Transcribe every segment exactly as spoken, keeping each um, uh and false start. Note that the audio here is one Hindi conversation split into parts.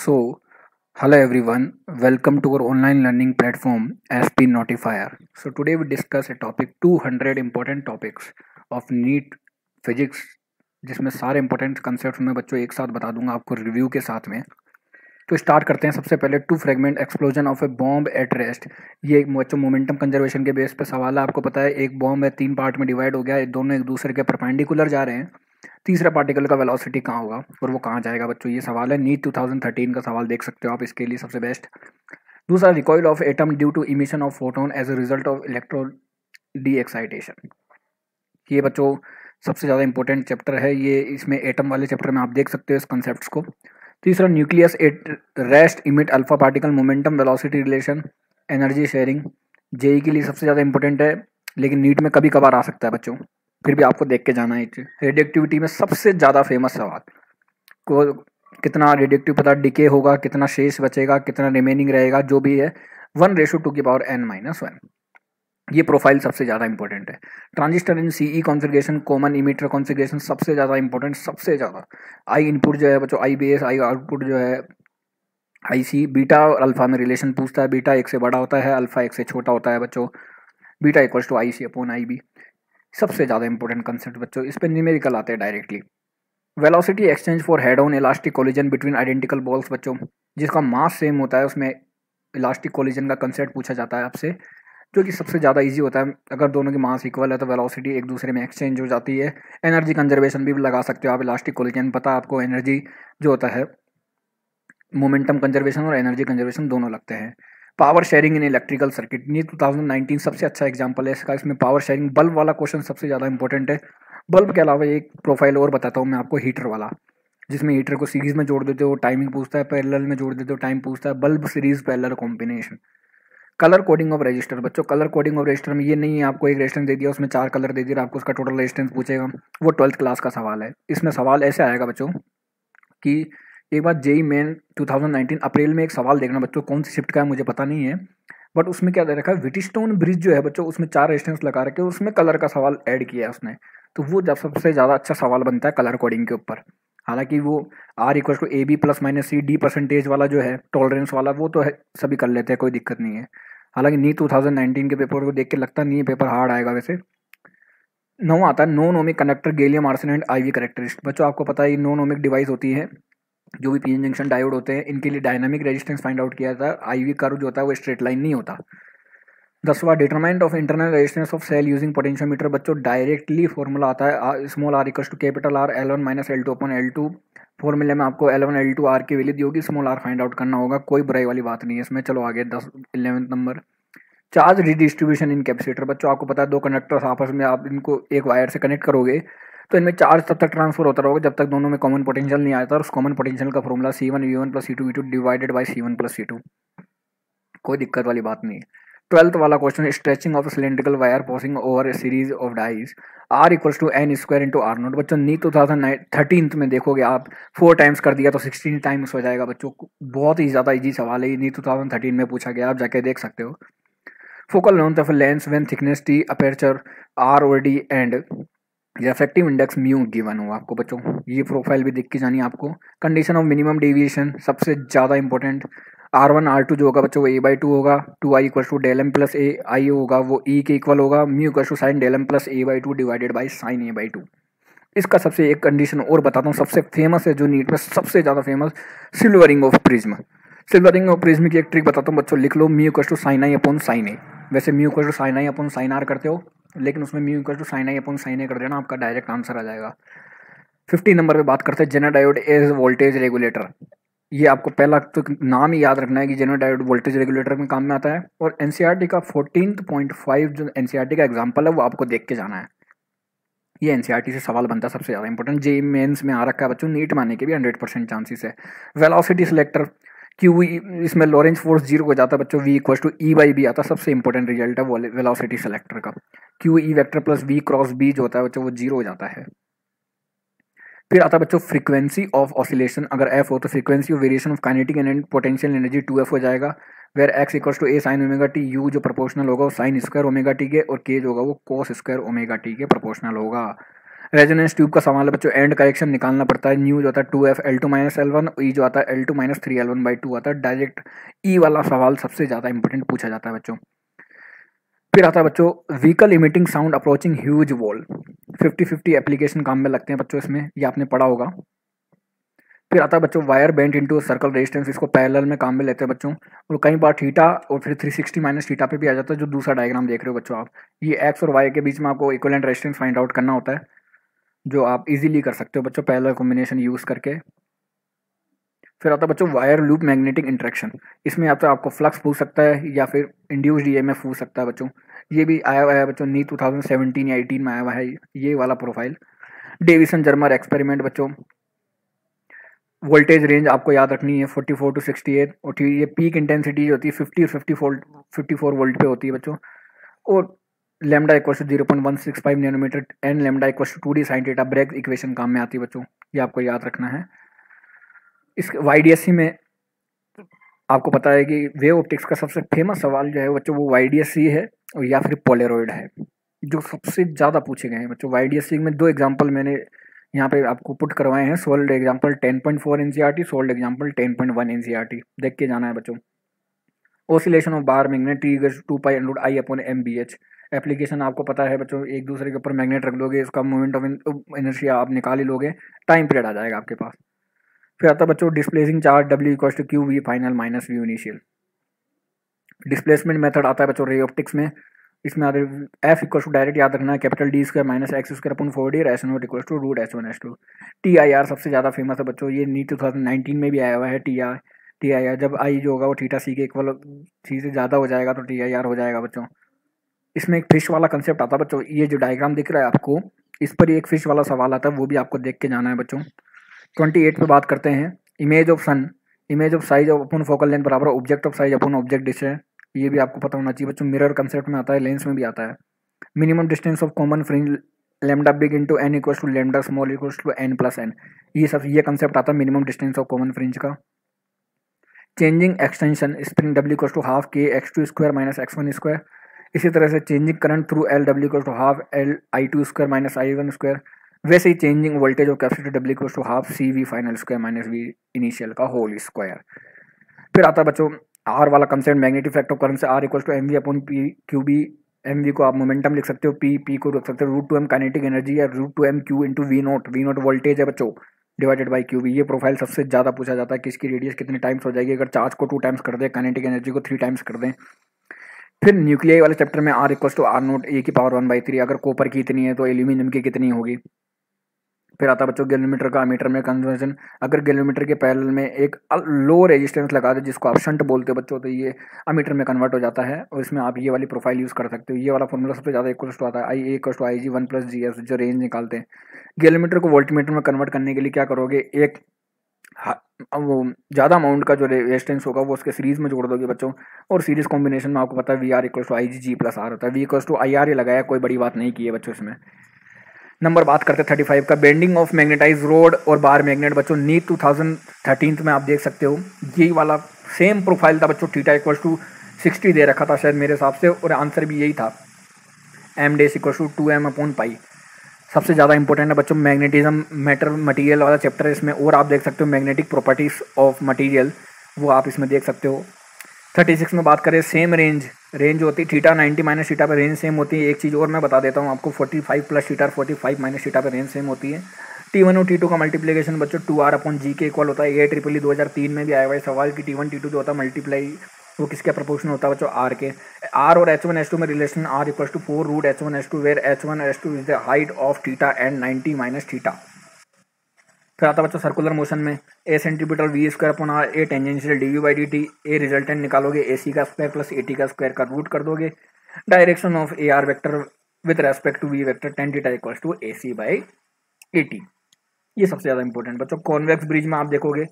So, hello everyone, welcome to our online learning platform S P Notifier. So today we discuss a topic two hundred important topics of NEET physics, जिसमें सारे इंपॉर्टेंट कंसेप्ट मैं बच्चों एक साथ बता दूंगा आपको रिव्यू के साथ में। तो स्टार्ट करते हैं। सबसे पहले two fragment explosion of a bomb at rest, ये बच्चों मोमेंटम कंजर्वेशन के बेस पे सवाल है। आपको पता है एक बॉम्ब है, तीन पार्ट में डिवाइड हो गया है, दोनों एक दूसरे के परपेंडिकुलर जा रहे हैं, तीसरा पार्टिकल का वेलोसिटी कहाँ होगा और वो कहाँ जाएगा बच्चों, ये सवाल है। नीट टू थाउजेंड थर्टीन का सवाल देख सकते हो आप, इसके लिए सबसे बेस्ट। दूसरा, recoil of atom due to emission of photon as a result of electro de excitation, ये बच्चों सबसे ज़्यादा इंपॉर्टेंट चैप्टर है, ये इसमें एटम वाले चैप्टर में आप देख सकते हो इस कॉन्सेप्ट को। तीसरा, nucleus at rest emit alpha particle momentum velocity relation energy sharing, JEE के लिए सबसे ज़्यादा इंपॉर्टेंट है, लेकिन नीट में कभी कभार आ सकता है बच्चों, फिर भी आपको देख के जाना है। रेडिएक्टिविटी में सबसे ज़्यादा फेमस सवाल, को कितना रेडिएक्टिव पता डिके होगा, कितना शेष बचेगा, कितना रिमेनिंग रहेगा, जो भी है वन रेशो टू की पावर एन माइनस वन, ये प्रोफाइल सबसे ज़्यादा इंपॉर्टेंट है। Transistor in C E configuration, common emitter configuration सबसे ज़्यादा इंपॉर्टेंट, सबसे ज़्यादा आई इनपुट जो है बच्चों, I B S I output जो है आई सी, बीटा और अल्फा में रिलेशन पूछता है, बीटा एक से बड़ा होता है, अल्फा एक से छोटा होता है बच्चों, beta equals to I C upon I B, सबसे ज़्यादा इंपॉर्टेंट कंसेप्ट बच्चों। इस पर न्यूमेरिकल आते हैं directly. Velocity exchange for head on elastic collision between identical balls बच्चों, जिसका मास सेम होता है, उसमें इलास्टिक कोलिजन का कंसेप्ट पूछा जाता है आपसे, जो कि सबसे ज़्यादा इजी होता है। अगर दोनों की मास इक्वल है तो वेलोसिटी एक दूसरे में एक्सचेंज हो जाती है। एनर्जी कंजर्वेशन भी लगा सकते हो आप, इलास्टिक कोलिजन पता आपको, एनर्जी जो होता है मोमेंटम कंजर्वेशन और एनर्जी कंजर्वेशन दोनों लगते हैं। Power sharing in electrical circuit, NEET two thousand nineteen सबसे अच्छा एग्जांपल है इसका, इसमें पावर शेयरिंग बल्ब वाला क्वेश्चन सबसे ज़्यादा इंपॉर्टेंट है। बल्ब के अलावा एक प्रोफाइल और बताता हूँ मैं आपको, हीटर वाला, जिसमें हीटर को सीरीज़ में जोड़ देते हो टाइमिंग पूछता है, पैरेलल में जोड़ देते हो टाइम पूछता है, bulb series parallel combination. Colour coding of register बच्चों, कलर कोडिंग ऑफ रजिस्टर में ये नहीं है आपको एक रजिस्टेंस दे दिया, उसमें चार कलर दे दिया, आपको उसका टोटल रजिस्टेंस पूछेगा, वो ट्वेल्थ क्लास का सवाल है। इसमें सवाल ऐसे आएगा बच्चों कि एक बार JEE main two thousand nineteen April में एक सवाल देखना बच्चों, कौन सी शिफ्ट का है मुझे पता नहीं है, बट उसमें क्या दे रखा है, व्हीटस्टोन ब्रिज जो है बच्चों, उसमें चार रेस्टेंस लगा रखे, उसमें कलर का सवाल ऐड किया है उसने, तो वो जब सबसे ज़्यादा अच्छा सवाल बनता है कलर कोडिंग के ऊपर। हालांकि वो R equal to A B plus minus C D percentage वाला जो है टॉलरेंस वाला, वो तो है सभी कर लेते हैं, कोई दिक्कत नहीं है। हालांकि नीट टू थाउजेंड नाइनटीन के पेपर को देख के लगता नहीं है पेपर हार्ड आएगा वैसे। नौ आता है non ohmic conductor gallium arsenide IV characteristic बच्चों, आपको पता है ये नॉन ओमिक डिवाइस होती है, जो भी पीएन जंक्शन डायोड होते हैं, इनके लिए डायनामिक रेजिस्टेंस फाइंड आउट किया था। आईवी कर्व जो होता है वो स्ट्रेट लाइन नहीं होता। दसवा, determinant of internal resistance of cell using potentiometer बच्चों, डायरेक्टली फॉर्मूला आता है small R equal to capital R L one minus L two upon L two, फॉर्मूले में आपको L one L two R की वैल्यू दी होगी, स्मॉल आर फाइंड आउट करना होगा, कोई बुराई वाली बात नहीं है इसमें। चलो आगे, दस eleventh number, charge redistribution in capacitor बच्चों, आपको पता है दो कंडक्टर्स आपस में आप इनको एक वायर से कनेक्ट करोगे तो इनमें चार्ज तब तक ट्रांसफर होता रहेगा जब तक दोनों में कॉमन पोटेंशियल नहीं आता, और उस कॉमन पोटेंशियल का formula C one V one plus C two V two divided by C one plus C two, कोई दिक्कत वाली बात नहीं है। ट्वेल्थ वाला क्वेश्चन है, stretching of cylindrical wire passing over a series of dies R equals to N square into R naught बच्चों, नीट टू थाउजेंड थर्टीन में देखोगे आप फोर टाइम्स कर दिया तो सिक्सटीन टाइम्स हो जाएगा बच्चों, बहुत ही ज़्यादा ईजी सवाल है, नीट टू थाउजेंड थर्टीन में पूछा गया, आप जाके देख सकते हो। Focal length of lens when thickness T aperture R और D and refractive index mu given हो आपको बच्चों, ये प्रोफाइल भी देख के जानी आपको। कंडीशन ऑफ मिनिमम डेविएशन सबसे ज़्यादा important, R one R two जो होगा बच्चों वो ए बाई टू होगा, two I equal to del M plus A I होगा वो ई के इक्वल होगा, mu equal to sine del M plus A by two divided by sine A by two. इसका सबसे एक कंडीशन और बताता हूँ, सबसे फेमस है जो नीट में सबसे ज़्यादा famous, silvering of prism, silvering of prism की एक ट्रिक बताता हूँ बच्चों, लिख लो mu equal to sine I upon sine A, वैसे mu equal to sine I upon sine R करते हो, लेकिन उसमें mu equal to sine I upon sine A कर देना, आपका डायरेक्ट आंसर आ जाएगा। फिफ्टी नंबर पे बात करते हैं, Zener diode as voltage regulator, ये आपको पहला तो नाम ही याद रखना है कि जेनर डायोड वोल्टेज रेगुलेटर में काम में आता है, और एनसीईआरटी का फोर्टीन पॉइंट फाइव जो एनसीईआरटी का एग्जाम्पल है वो आपको देख के जाना है, ये एनसीईआरटी से सवाल बनता है सबसे ज़्यादा इंपॉर्टेंट, जेईई मेंस में आ रखा है बच्चों, नीट माने के भी हंड्रेड परसेंट चांसेस है। वेलोसिटी सिलेक्टर क्यू, इसमें लॉरेंज फोर्स जीरो हो जाता है बच्चों, V equal to E by B आता है, सबसे इंपॉर्टेंट रिजल्ट है वेलोसिटी सेलेक्टर का, Q E vector plus V cross B जो होता है बच्चों वो जीरो हो जाता है। फिर आता है बच्चों फ्रीक्वेंसी ऑफ ऑसिलेशन, अगर एफ हो तो frequency of variation of kinetic and potential energy two F हो जाएगा, where X equal to A sine omega T, U जो प्रोपोर्शनल होगा वो साइन स्क्वायर ओमेगा टी के, और के जो होगा वो कोस स्क्वायर ओमेगा टी के प्रोपोर्शनल होगा। रेजोनेंस ट्यूब का सवाल है बच्चों, एंड करेक्शन निकालना पड़ता है। न्यू जो आता है two F L two minus L one, E जो आता है L two minus three L one by two आता है। डायरेक्ट ई वाला सवाल सबसे ज़्यादा इंपॉर्टेंट पूछा जाता है बच्चों। फिर आता है बच्चों vehicle emitting sound approaching huge wall, fifty fifty application काम में लगते हैं बच्चों, इसमें ये आपने पढ़ा होगा। फिर आता है बच्चों wire bent into circle resistance, इसको पैरेलल में काम में लेते हैं बच्चों, और कई बार थीटा और फिर थ्री सिक्सटी माइनस थीटा पे भी आ जाता है, जो दूसरा डायग्राम देख रहे हो बच्चों आप। ये एक्स और वाई के बीच में आपको इक्विवेलेंट रेजिस्टेंस फाइंड आउट करना होता है, जो आप इजीली कर सकते हो बच्चों पैरेलल कॉम्बिनेशन यूज़ करके। फिर आता है बच्चों वायर लूप मैग्नेटिक इंट्रैक्शन, इसमें आप तो आपको फ्लक्स पूछ सकता है या फिर इंड्यूस्ड ईएमएफ पूछ सकता है बच्चों। ये भी आया हुआ है बच्चों नीट टू थाउजेंड सेवेंटीन या एटीन में आया हुआ है ये वाला प्रोफाइल। डेविसन जर्मर एक्सपेरिमेंट बच्चों, वोल्टेज रेंज आपको याद रखनी है forty four to sixty eight, और ठीक ये पीक इंटेंसिटी जो होती है फिफ्टी और फिफ्टी फोर वोल्ट पे होती है बच्चों, और lambda equal to zero point one six five nanometre and lambda equal to two D sine theta Bragg equation काम में आती है बच्चों, ये आपको याद रखना है। इस वाई डी एस सी में आपको पता है कि वेव ऑप्टिक्स का सबसे फेमस सवाल जो है बच्चों वो वाई डी एस सी है और या फिर पोलेरॉइड है, जो सबसे ज़्यादा पूछे गए हैं बच्चों। वाई डी एस सी में दो एग्जाम्पल मैंने यहाँ पे आपको पुट करवाए हैं, solved example ten point four NCERT, solved example ten point one NCERT, देख के जाना है बच्चों। Oscillation of bar magnet T equals to pi under I upon M B H, application आपको पता है बच्चों, एक दूसरे के ऊपर मैग्नेट रख लोगे, इसका मोमेंट ऑफ इनर्शिया आप निकाल ही लोगे, टाइम पीरियड आ जाएगा आपके पास। फिर आता है बच्चों displacing charge W equals to Q V final minus V initial. Displacement method आता है बच्चों रे ऑप्टिक्स में, इसमें आते एफ इक्वल टू डायरेक्ट याद रखना है capital D square minus X square upon four D S naught equal to root S one S two. T I R सबसे ज़्यादा फेमस है बच्चों, ये नीट टू थाउजेंड नाइनटीन में भी आया हुआ है। T I T I R जब आई जो होगा वो थीटा सी के इक्वल सी से ज़्यादा हो जाएगा तो टी आई आर हो जाएगा बच्चों। इसमें एक फिश वाला कंसेप्ट आता है बच्चों, ये जो डायग्राम दिख रहा है आपको इस पर ही एक फिश वाला सवाल आता है, वो भी आपको देख के जाना है बच्चों। ट्वेंटी एट पर बात करते हैं, image of sun, image of size upon focal length बराबर object of size upon object distance, ये भी आपको पता होना चाहिए बच्चों। मिरर कंसेप्ट में आता है, लेंस में भी आता है। Minimum distance of common fringe lambda big into N equal to lambda small equal to N plus N, ये सब ये कंसेप्ट आता है minimum distance of common fringe का। Changing extension spring W equal to half K X two square minus X one square. इसी तरह से changing current through L W equal to half L I two square minus I one square. वैसे ही changing voltage of capacitor W equal to half C V final square minus V initial का होल स्क्वायर। फिर आता है बच्चों आर वाला concept, magnetic effect of current से R equal to M V upon P Q B, M V को आप मोमेंटम लिख सकते हो, पी पी को रख सकते हो root two M kinetic energy या root two M Q into V naught, V naught voltage है बच्चों डिवाइडेड बाई क्यू बी। ये प्रोफाइल सबसे ज़्यादा पूछा जाता है कि इसकी रेडियस कितने टाइम्स हो जाएगी अगर चार्ज को टू टाइम्स कर दें, काइनेटिक एनर्जी को थ्री टाइम्स कर दें। फिर न्यूक्लियाई वाले चैप्टर में R equal to R naught A की पावर वन बाई थ्री, अगर कॉपर की इतनी है तो एल्यूमिनियम की कितनी होगी। फिर आता है बच्चों गैलोमीटर का अमीटर में कन्वर्जन, अगर गैलोमीटर के पैरेलल में एक लो रेजिस्टेंस लगा दे जिसको आप शंट बोलते हो बच्चों तो ये अमीटर में कन्वर्ट हो जाता है, और इसमें आप ये वाली प्रोफाइल यूज़ कर सकते हो। ये वाला फॉर्मूला सबसे ज़्यादा इक्वल टू आता है I A equal to I G one plus G S, जो रेंज निकालते हैं। गैलोमीटर को वोल्टमीटर में कन्वर्ट करने के लिए क्या करोगे, एक वो ज़्यादा अमाउंट का जो रेजिस्टेंस होगा वो उसके सीरीज़ में जोड़ दोगे बच्चों, और सीरीज़ कॉम्बिनेशन में आपको पता है V R equal to I G G plus R होता है, V equal to I R ये लगाया, कोई बड़ी बात नहीं की है बच्चों। इसमें नंबर बात करते हैं थर्टी फाइव का, बेंडिंग ऑफ मैग्नेटाइज रोड और बार मैग्नेट बच्चों। नीट टू थाउजेंड थर्टीन में आप देख सकते हो यही वाला सेम प्रोफाइल था बच्चों, थीटा इक्वल टू सिक्सटी दे रखा था शायद मेरे हिसाब से, और आंसर भी यही था M dash equal to two M upon pi. सबसे ज़्यादा इंपॉर्टेंट है बच्चों मैग्नेटिज्म मैटर मटीरियल वाला चैप्टर है इसमें, और आप देख सकते हो मैग्नेटिक प्रॉपर्टीज़ ऑफ मटीरियल, वो आप इसमें देख सकते हो। थर्टी सिक्स में बात करें सेम रेंज, रेंज होती है थीटा नाइन्टी माइनस थीटा पर रेंज सेम होती है। एक चीज़ और मैं बता देता हूँ आपको, forty five plus theta forty five minus theta पर रेंज सेम होती है। टी वन और टी टू का मल्टीप्लीकेशन बच्चों टू आर अपॉन जी के इक्वल होता है, ए ट्रिपल ई दो हज़ार तीन में भी आया हुआ है सवाल कि टी वन टी टू जो होता है मल्टीप्लाई वो किसके प्रोपोर्शनल होता है बच्चों, आर के। आर और एच वन एच टू में relation R equal to four root H one H two where H one H two is the height of theta and ninety minus theta. फिर आता है बच्चों सर्कुलर मोशन में A centimetre V square upon R A tangential D U by D T, A resultant निकालोगे ए सी का स्क्वायर प्लस ए टी का स्क्वायर का रूट कर दोगे। Direction of A R vector with respect to V vector tan theta equal to A C by A T, ये सबसे ज़्यादा इंपॉर्टेंट बच्चों। कॉन्वेक्स ब्रिज में आप देखोगे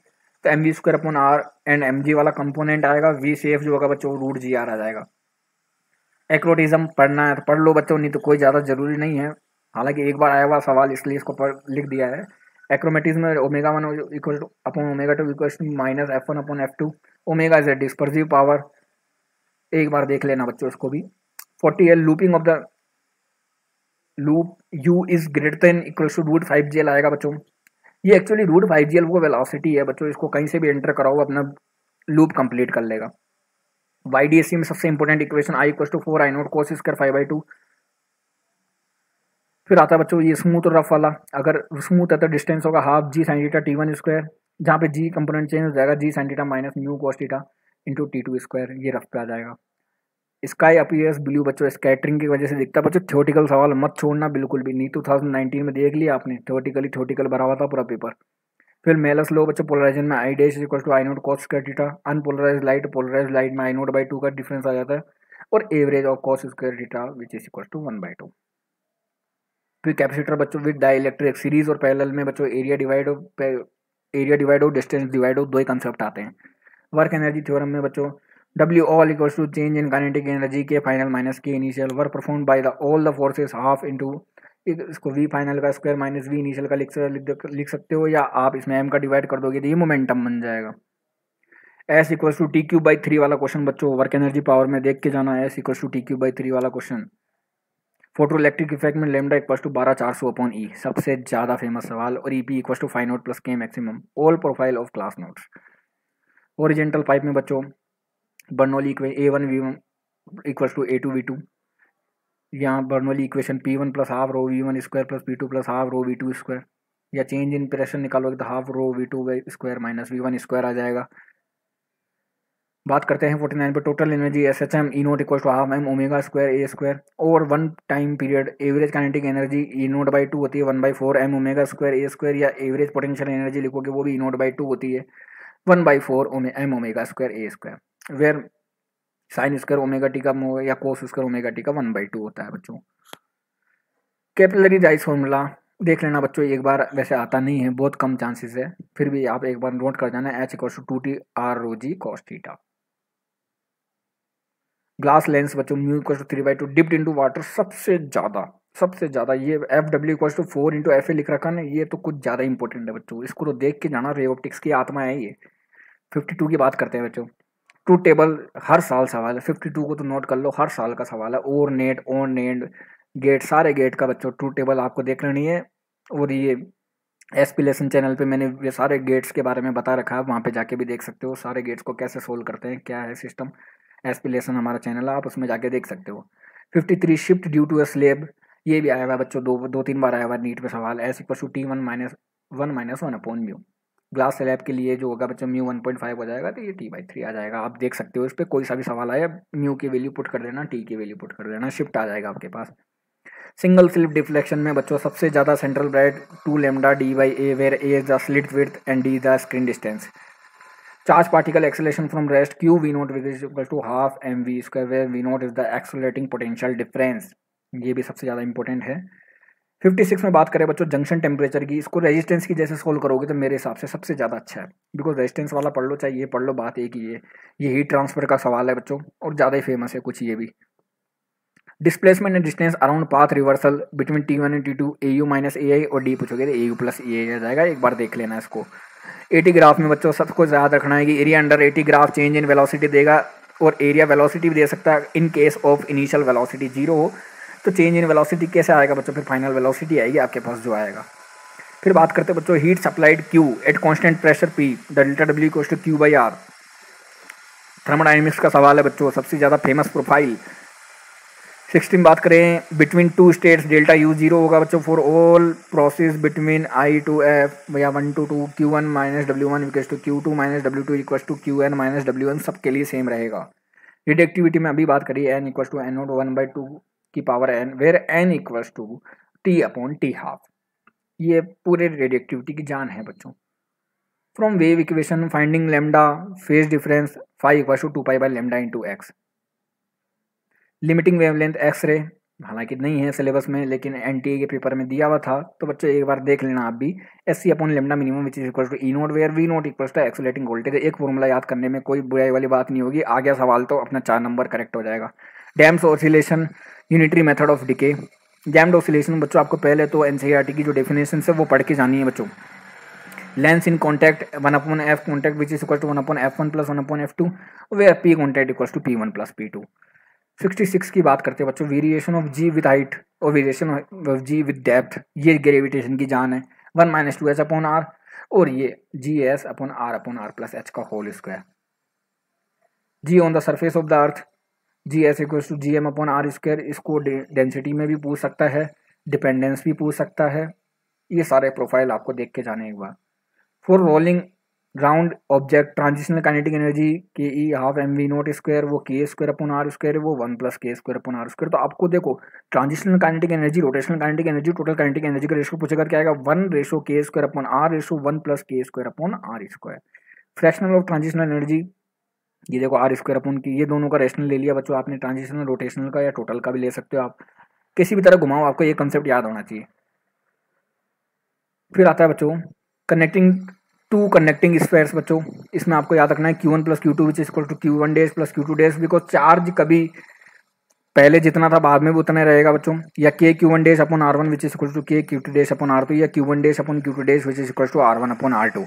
तो M V square upon R and M G वाला कंपोनेंट आएगा, वी सेफ जो होगा बच्चों रूट जी आर आ जाएगा। एक्रोटिज्म पढ़ना है तो पढ़ लो बच्चों, नहीं तो कोई ज़्यादा जरूरी नहीं है, हालांकि एक बार आया हुआ सवाल इसलिए इसको पढ़ लिख दिया है। एक्रोमेटिज्म में omega one equal to upon omega two equal to minus F one upon F two, omega is a dispersive power, एक बार देख लेना बच्चों इसको भी। Forty L looping of the loop u is greater than equal to root five G L आएगा बच्चों। ये actually root five G L वो वेलोसिटी है बच्चों, इसको कहीं से भी एंटर कराओ अपना लूप कंप्लीट कर लेगा। वाई डी एस सी में सबसे important equation I equal to four I naught cos square phi by two. फिर आता है बच्चों ये स्मूथ और रफ वाला, अगर स्मूथ है तो डिस्टेंस होगा half G sine theta T one square, जहाँ पे जी कंपोनेंट चेंज हो जाएगा G sine theta minus mu cos theta into T two square, ये रफ पे आ जाएगा। स्काई अपीयर्स ब्लू बच्चों स्कैटरिंग की वजह से दिखता है बच्चों। थ्योरेटिकल सवाल मत छोड़ना बिल्कुल भी, नीट दो हज़ार उन्नीस में देख लिया आपने, थ्योरेटिकली थ्योरेटिकल भरा हुआ था पूरा पेपर। फिर मेलस लो बच्चों पोलराइजेशन में I dash equal to I naught cos square theta, unpolarise light polarised light में आई नोट बाई टू का डिफरेंस आ जाता है, और average of cos square theta which is equal to one by two. फिर कैपेसिटर बच्चों विद डाई इलेक्ट्रिक सीरीज और पैरेलल में बच्चों एरिया डिवाइड एरिया डिवाइड और डिस्टेंस डिवाइड दो ही कंसेप्ट आते हैं। वर्क एनर्जी थ्योरम में बच्चों W all equals to change in kinetic energy K final minus K initial work performed by the all the forces half into इसको V final का square minus V initial का लिख लिख सकते हो, या आप इसमें M का divide कर दोगे तो ये momentum बन जाएगा। S equals to T cube by three वाला क्वेश्चन बच्चों वर्क एनर्जी पावर में देख के जाना, S equals to T cube by three वाला क्वेश्चन। फोटोइलेक्ट्रिक इफेक्ट में लेमडा इक्वल्स टू बारह चार सौ अपॉन ई सबसे ज़्यादा फेमस सवाल, और E P equals to phi naught plus K maximum all profile of class notes. Horizontal pipe में बच्चों Bernoulli A one V one equals to A two V two, यहाँ Bernoulli equation P one plus half rho V one square plus P two plus half rho V two square, या चेंज इन प्रेशर निकालोगे तो half rho V two square minus V one square आ जाएगा। बात करते हैं फोर्टी नाइन पर total energy S H M E naught equal to half M omega square A square, और one time period average kinetic energy E naught by two होती है one by four M omega square A square, या एवरेज पोटेंशियल एनर्जी लिखोगे वो भी ई नोट बाई टू होती है one by four M omega square A square, where sine square omega T का या कोस स्क्वायर ओमेगा टी का वन बाई टू होता है बच्चों। कैपिलरी राइज फॉर्मूला देख लेना बच्चों एक बार, वैसे आता नहीं है, बहुत कम चांसेस है, फिर भी आप एक बार नोट कर जाना H equal to two T R rho G cos theta. Glass lens बच्चों mu equal to three by two dipped into water सबसे ज़्यादा सबसे ज़्यादा ये F W equal to four into F A लिख रखा ना, ये तो कुछ ज़्यादा इंपॉर्टेंट है बच्चों, इसको तो देख के जाना, रे ऑप्टिक्स की आत्मा है ये। फिफ्टी टू की बात करते हैं बच्चों, टू टेबल हर साल सवाल है, फिफ्टी टू को तो नोट कर लो, हर साल का सवाल है। और नेट ऑन नेट गेट सारे गेट का बच्चों टू टेबल आपको देख लेनी है, और ये एसपी लेसन चैनल पे मैंने ये सारे गेट्स के बारे में बता रखा है, वहाँ पे जाके भी देख सकते हो सारे गेट्स को कैसे सोल्व करते हैं, क्या है सिस्टम। एसपी लेसन हमारा चैनल है, आप उसमें जाके देख सकते हो। Fifty three shift due to a slab, ये भी आया हुआ है बच्चों, दो दो तीन बार आया हुआ नीट में सवाल। S equal to T one minus one minus one upon mu, glass slab के लिए जो होगा बच्चों म्यू वन पॉइंट फाइव हो जाएगा, तो ये टी बाई थ्री आ जाएगा। आप देख सकते हो इस पर कोई सा भी सवाल आया, म्यू की वैल्यू पुट कर देना, टी की वैल्यू पुट कर देना, शिफ्ट आ जाएगा आपके पास। सिंगल स्लिप डिफ्लेक्शन में बच्चों सबसे ज़्यादा central bright two lambda D by A, where A is the slit width and D the screen distance. Charge particle acceleration from rest Q V naught is equal to half M V square, where V naught is the accelerating potential difference, ये भी सबसे ज़्यादा इंपॉर्टेंट है। फिफ्टी सिक्स में बात करें बच्चों जंक्शन टेम्परेचर की, इसको रेजिस्टेंस की जैसे सोल्व करोगे तो मेरे हिसाब से सबसे ज़्यादा अच्छा है, बिकॉज रेजिस्टेंस वाला पढ़ लो चाहे ये पढ़ लो, बात एक ही है। ये हीट ट्रांसफर का सवाल है बच्चों, और ज़्यादा ही फेमस है कुछ ये भी। Displacement and distance around path reversal between T one and T two, A U minus A I और डी पूछोगे तो ए यू प्लस ए आई आ जाएगा, एक बार देख लेना इसको। एटी ग्राफ में बच्चों सबको याद रखना है कि area under A T graph change in velocity देगा, और एरिया वेलोसिटी भी दे सकता है in case of initial velocity zero हो, तो चेंज इन वेलोसिटी कैसे आएगा बच्चों, फिर फाइनल वेलोसिटी आएगी आपके पास जो आएगा। फिर बात करते हैं बच्चों heat supplied Q at constant pressure P, delta W equals to Q by R. Thermodynamics का सवाल है बच्चों, सबसे ज़्यादा फेमस प्रोफाइल। सिक्सटीन बात करें between two states delta U zero होगा बच्चों for all process between I to F या one to two, Q one minus W one equals to Q two minus W two equals to Q N minus W one, सबके लिए सेम रहेगा। रिडक्टिविटी में अभी बात करिए N equals to N naught one by two की power N, where N equals to T upon T half, ये पूरे रेडिएटिविटी की जान है बच्चों। From wave equation finding lambda phase difference, phi equals to two pi by lambda into X. Limiting wavelength X ray, हालांकि नहीं है सिलेबस में लेकिन एनटीए के पेपर में दिया हुआ था, तो बच्चों एक बार देख लेना आप भी। S C upon lambda minimum which is equals to E naught, where V naught equals to accelerating voltage, एक फॉर्मूला याद करने में कोई बुराई वाली बात नहीं होगी, आ गया सवाल तो अपना चार नंबर करेक्ट हो जाएगा। Damps oscillation unitary method of decay, damped oscillation बच्चों आपको पहले तो एनसीईआरटी की जो डेफिनेशन है वो पढ़ के जानी है बच्चों। Lens in contact one upon F contact which is equal to one upon F one plus one upon F two, way P contact equals to P one plus P two. Sixty six की बात करते हैं बच्चों, variation of G with height और variation of G with depth, ये ग्रेविटेशन की जान है, one minus two S upon R, और ये G S upon R upon are plus H का whole square. G on the surface of the earth, G S equal to G M upon R square, इसको डेंसिटी में भी पूछ सकता है, डिपेंडेंस भी पूछ सकता है, ये सारे प्रोफाइल आपको देख के जाने एक बार। For rolling round object transitional kinetic energy K E half M V naught square, वो K square upon are square है, वो one plus K square upon are square. तो आपको देखो transitional kinetic energy, rotational kinetic energy, total kinetic energy का रेशो पूछेगा, क्या आएगा one ratio K square upon R ratio one plus K square upon are square. Fractional of transitional energy, ये देखो आर स्क्वायर अपन की, ये दोनों का रेशनल ले लिया बच्चों आपने, ट्रांजिशनल रोटेशनल का या टोटल का भी ले सकते हो आप, किसी भी तरह घुमाओ आपको ये कंसेप्ट याद होना चाहिए। फिर आता है बच्चों कनेक्टिंग टू कनेक्टिंग स्पेयर्स। बच्चों इसमें आपको याद रखना है Q one plus Q two which is equal to Q one dash plus Q two dash, because charge कभी पहले जितना था बाद में भी उतना रहेगा बच्चों, या K Q one dash upon R one which is equal to K Q two dash upon R two, या Q one dash upon Q two dash which is equal to R one upon R two,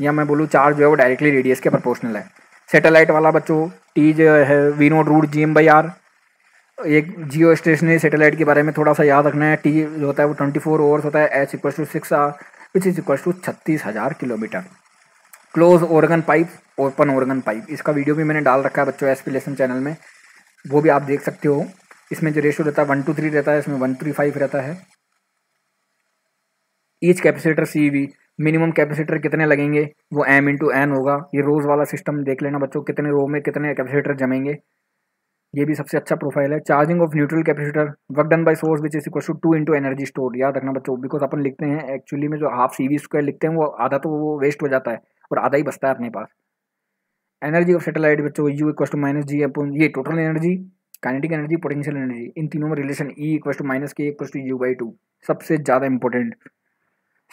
या मैं बोलूँ चार्ज जो है वो डायरेक्टली रेडियस के प्रोपोर्शनल है। सैटेलाइट वाला बच्चों टी जो है V naught root G M by R, एक जियो स्टेशनरी सैटेलाइट के बारे में थोड़ा सा याद रखना है, टी जो होता है वो ट्वेंटी फोर ओवर्स होता है, H equal to six R which is equal to छत्तीस हज़ार kilometre. Close organ pipe, open organ pipe, इसका वीडियो भी मैंने डाल रखा है बच्चों एसपीलेसन चैनल में, वो भी आप देख सकते हो। इसमें जो रेशो रहता है वन टू थ्री रहता है, इसमें वन थ्री फाइव रहता है। Each capacitor C V, minimum capacitor कितने लगेंगे वो एम इंटू एन होगा, ये रोज वाला सिस्टम देख लेना बच्चों, कितने रो में कितने कैपेसिटर जमेंगे, ये भी सबसे अच्छा प्रोफाइल है। Charging of neutral capacitor, work done by source which is equal to two into energy store, याद रखना बच्चों, बिकॉज अपन लिखते हैं एक्चुअली में जो हाफ सी वी स्क्वायर लिखते हैं वो आधा तो वो वेस्ट हो जाता है और आधा ही बचता है अपने पास। एनर्जी ऑफ सैटेलाइट बच्चों U equal to minus G upon, ये total energy, kinetic energy, potential energy, इन तीनों में relation E equal to minus K equal to U by two सबसे ज़्यादा इंपॉर्टेंट।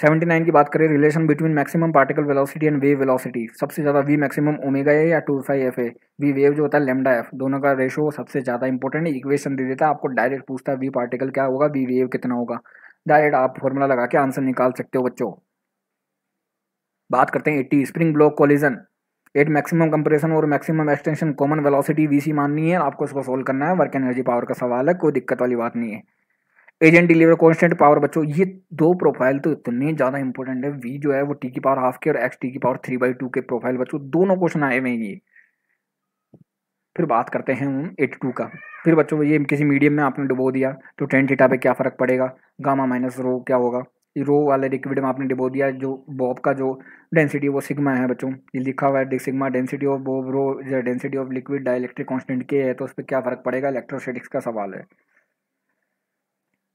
सेवेंटी नाइन की बात करें, relation between maximum particle velocity and wave velocity, सबसे ज़्यादा वी मैक्सिमम ओमेगा है या टू फाइव एफ है, वी वेव जो होता है लेमडा एफ, दोनों का रेशो सबसे ज़्यादा इंपॉर्टेंट है। इक्वेशन दे देता है आपको, डायरेक्ट पूछता है वी पार्टिकल क्या होगा, वी वेव कितना होगा, डायरेक्ट आप फॉर्मूला लगा के आंसर निकाल सकते हो बच्चों। बात करते हैं eighty, spring block collision, at maximum compression और maximum extension, common velocity V C माननी है आपको, इसको सोल्व करना है, वर्क एनर्जी पावर का सवाल है, कोई दिक्कत वाली बात नहीं है। एजेंट डिलीवर कांस्टेंट पावर, बच्चों ये दो प्रोफाइल तो इतने ज़्यादा इंपॉर्टेंट है, वी जो है वो टी की पावर हाफ के और एक्स टी की पावर थ्री बाई टू के प्रोफाइल बच्चों, दोनों क्वेश्चन आए हुए हैं ये। फिर बात करते हैं हम एटी टू का। फिर बच्चों ये किसी मीडियम में आपने डुबो दिया तो टेन थीटा पे क्या फ़र्क पड़ेगा, गामा माइनस रो क्या होगा, रो वाले लिक्विड में आपने डुबो दिया, जो बॉब का जो डेंसिटी वो सिग्मा है बच्चों, ये लिखा हुआ है sigma density of bob rho density of liquid dielectric constant के है, तो उस पर क्या फ़र्क पड़ेगा, इलेक्ट्रोस्टैटिक्स का सवाल है।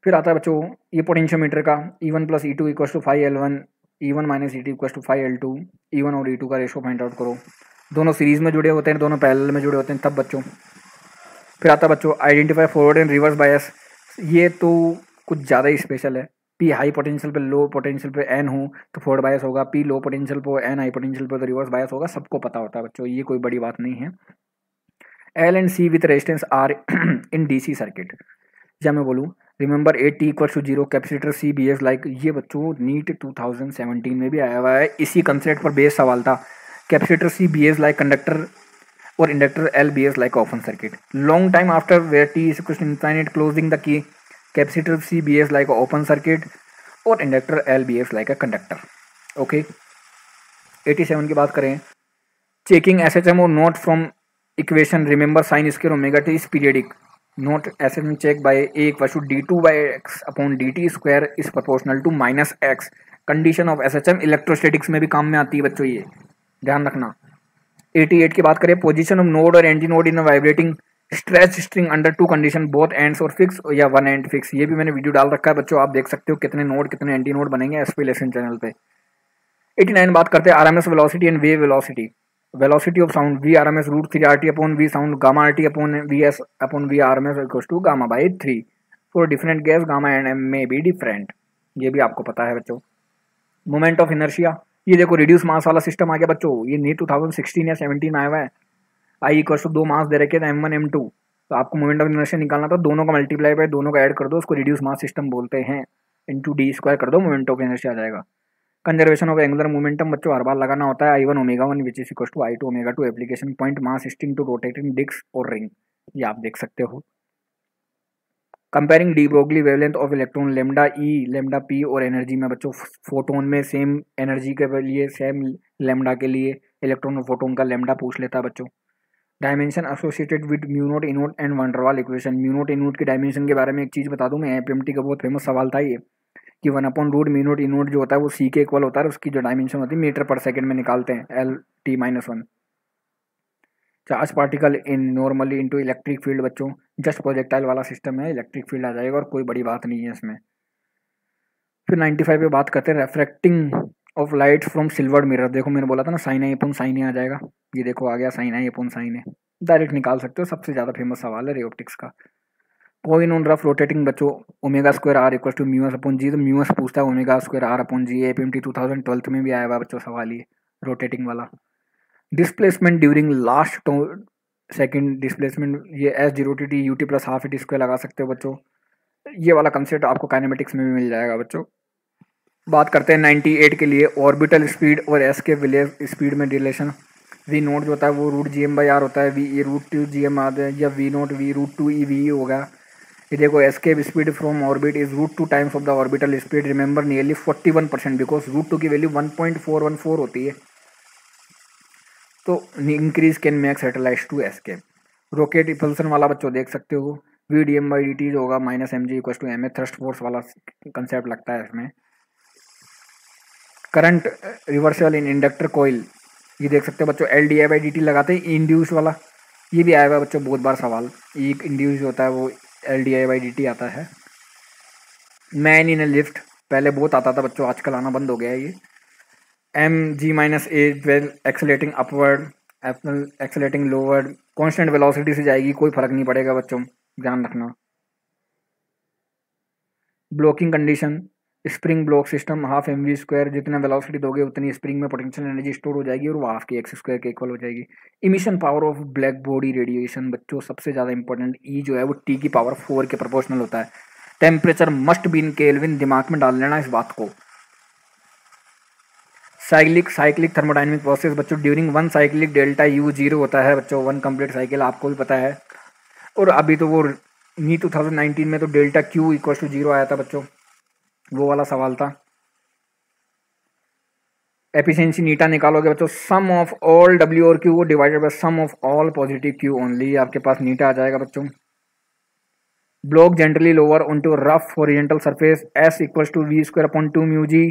फिर आता है बच्चों ये पोटेंशियोमीटर का, E one plus E two equal to five L one, E one minus E two equal to five L two, E one और ई टू का रेशो फाइंड आउट करो, दोनों सीरीज़ में जुड़े होते हैं, दोनों पैरेलल में जुड़े होते हैं तब बच्चों। फिर आता है बच्चों identify forward and reverse bias, ये तो कुछ ज़्यादा ही स्पेशल है, पी हाई पोटेंशियल पे लो पोटेंशियल पे एन हो तो फॉरवर्ड बायस होगा, पी लो पोटेंशियल पे एन हाई पोटेंशियल पे तो रिवर्स बायस होगा, सबको पता होता है बच्चों, ये कोई बड़ी बात नहीं है। L and C with resistance R in D C circuit, या मैं बोलूँ remember at T equal to zero, capacitor C behaves like, ये बच्चों नीट टू थाउजेंड सेवेंटीन में भी आया हुआ है, इसी कंसेप्ट पर बेस सवाल था, capacitor C behaves like conductor और inductor L behaves like open circuit, long time after where T is equal to infinite closing the की, capacitor C behaves like open circuit और inductor L behaves like a conductor. Okay eighty seven की बात करें, चेकिंग एस एच एम और note from equation, remember sine square omega T is periodic, note S M check by A equal to D two by X upon D T square is proportional to minus X, condition of S H M, electrostatics में भी काम में आती है बच्चों, ये ध्यान रखना। एटी एट की बात करें, पोजीशन ऑफ नोड और anti node in vibrating stretch string under two condition, both ends और फिक्स या वन एंड फिक्स, ये भी मैंने वीडियो डाल रखा है बच्चों, आप देख सकते हो कितने नोड कितने एंटी नोड बनेंगे एसपीलेसन चैनल पे। एटी नाइन बात करते हैं R M S velocity and wave velocity, velocity of sound V R M S root three R T upon V sound, gamma R T upon V S upon V R M S equal to gamma by three, for different gas gamma and M में भी डिफरेंट, ये भी आपको पता है बच्चों। मोमेंट ऑफ इनर्शिया, ये देखो रिड्यूस मास वाला सिस्टम आ गया बच्चों, ये नीट टू थाउजेंड सिक्सटीन या सेवेंटीन आया हुआ है, आई इक्वल टू दो मास दे रखे थे एम वन एम टू, तो आपको मोमेंट ऑफ इनर्शिया निकालना था, दोनों का मल्टीप्लाई बाय दोनों का ऐड कर दो, उसको रिड्यूस मास सिस्टम बोलते हैं, इंटू डी स्क्वायर कर दो, मोमेंट ऑफ इनर्शिया आ जाएगा। कंजर्वेशन ऑफ एंगुलर मोमेंटम बच्चों हर बार लगाना होता है, I one omega one which is equal to I two omega two, application point mass sting to rotating disc और रिंग, ये आप देख सकते हो। Comparing de Broglie wavelength of electron lambda E lambda P और एनर्जी में बच्चों फोटोन में सेम एनर्जी के लिए सेम लेमडा के लिए इलेक्ट्रॉन और फोटोन का लेमडा पूछ लेता है बच्चों। Dimension associated with mu naught इनोट and van der Waals equation. Mu naught E naught की डायमेंशन के बारे में एक चीज़ बता दूं मैं, एपीएमटी का बहुत फेमस सवाल था ये कि one upon root mu naught E naught जो होता है वो सी के इक्वल होता है, उसकी जो डायमेंशन होती है मीटर पर सेकंड में निकालते हैं L T minus one. Charge particle in normally into electric field बच्चों, जस्ट प्रोजेक्टाइल वाला सिस्टम है, इलेक्ट्रिक फील्ड आ जाएगा और कोई बड़ी बात नहीं है इसमें। फिर नाइन्टी फाइव पे बात करते हैं refracting of light from silver mirror. देखो मैंने बोला था ना साइन है अपन साइन है आ जाएगा, ये देखो आ गया साइन है अपन साइन है, डायरेक्ट निकाल सकते हो। सबसे ज़्यादा फेमस सवाल है रे ऑप्टिक्स का। पॉइंट ऑन रफ रोटेटिंग बच्चों omega square are equal to mu s upon जी, तो म्यूएस पूछता है omega square are upon ji. APMT twenty twelve में भी आया हुआ बच्चों सवाल ये रोटेटिंग वाला। Displacement during last second displacement ये S zero T T U T plus half E T square लगा सकते हो बच्चों, ये वाला कंसेप्ट आपको काइनेमेटिक्स में भी मिल जाएगा बच्चों। बात करते हैं अट्ठानवे के लिए ऑर्बिटल स्पीड और एस के विलेव स्पीड में रिलेशन। वी नोट जो होता है वो root G M by R होता है, V A root two G M R या V naught V root two E V E होगा। ये देखो escape speed from orbit is root two times of the orbital speed, remember nearly forty one percent, because root two की value one point four one four होती है। तो increase can make satellite to escape. Rocket propulsion वाला बच्चों देख सकते हो V D M by D T जो होगा minus M G equal to M A, thrust force वाला कंसेप्ट लगता है इसमें। Current reversal in inductor coil ये देख सकते हो बच्चों, L D I by D T लगाते हैं। इंड्यूस वाला ये भी आया हुआ है बच्चों बहुत बार सवाल, एक इंड्यूस होता है वो L D I by D T आता है। मैन इन ए लिफ्ट पहले बहुत आता था बच्चों, आजकल आना बंद हो गया है ये। M G minus A well accelerating upward apple accelerating lowered, constant velocity से जाएगी कोई फर्क नहीं पड़ेगा बच्चों, ध्यान रखना। Blocking condition spring block system half M V square, जितना वेलोसिटी दोगे उतनी स्प्रिंग में पोटेंशियल एनर्जी स्टोर हो जाएगी और वो हाफ के एक्स स्क्वायर के इक्वल हो जाएगी। Emission power of black body radiation बच्चों सबसे ज़्यादा इंपॉर्टेंट, ई जो है वो टी की पावर फोर के प्रोपोर्शनल होता है। Temperature must be in kelvin, दिमाग में डाल लेना इस बात को। साइक्लिक साइक्लिक थर्मोडाइनमिक प्रोसेस बच्चों, during one cyclic delta U zero होता है बच्चों, वन कम्प्लीट साइकिल आपको भी पता है। और अभी तो वो नी टू थाउजेंड नाइनटीन में तो delta Q equal to zero आया था बच्चों, वो वाला सवाल था। एफिशिएंसी नीटा निकालोगे बच्चों, सम ऑफ ऑल डब्ल्यू और Q divided by sum of all positive Q only, आपके पास नीटा आ जाएगा बच्चों। Block gently lower onto rough horizontal surface S equals to we square upon two mu G,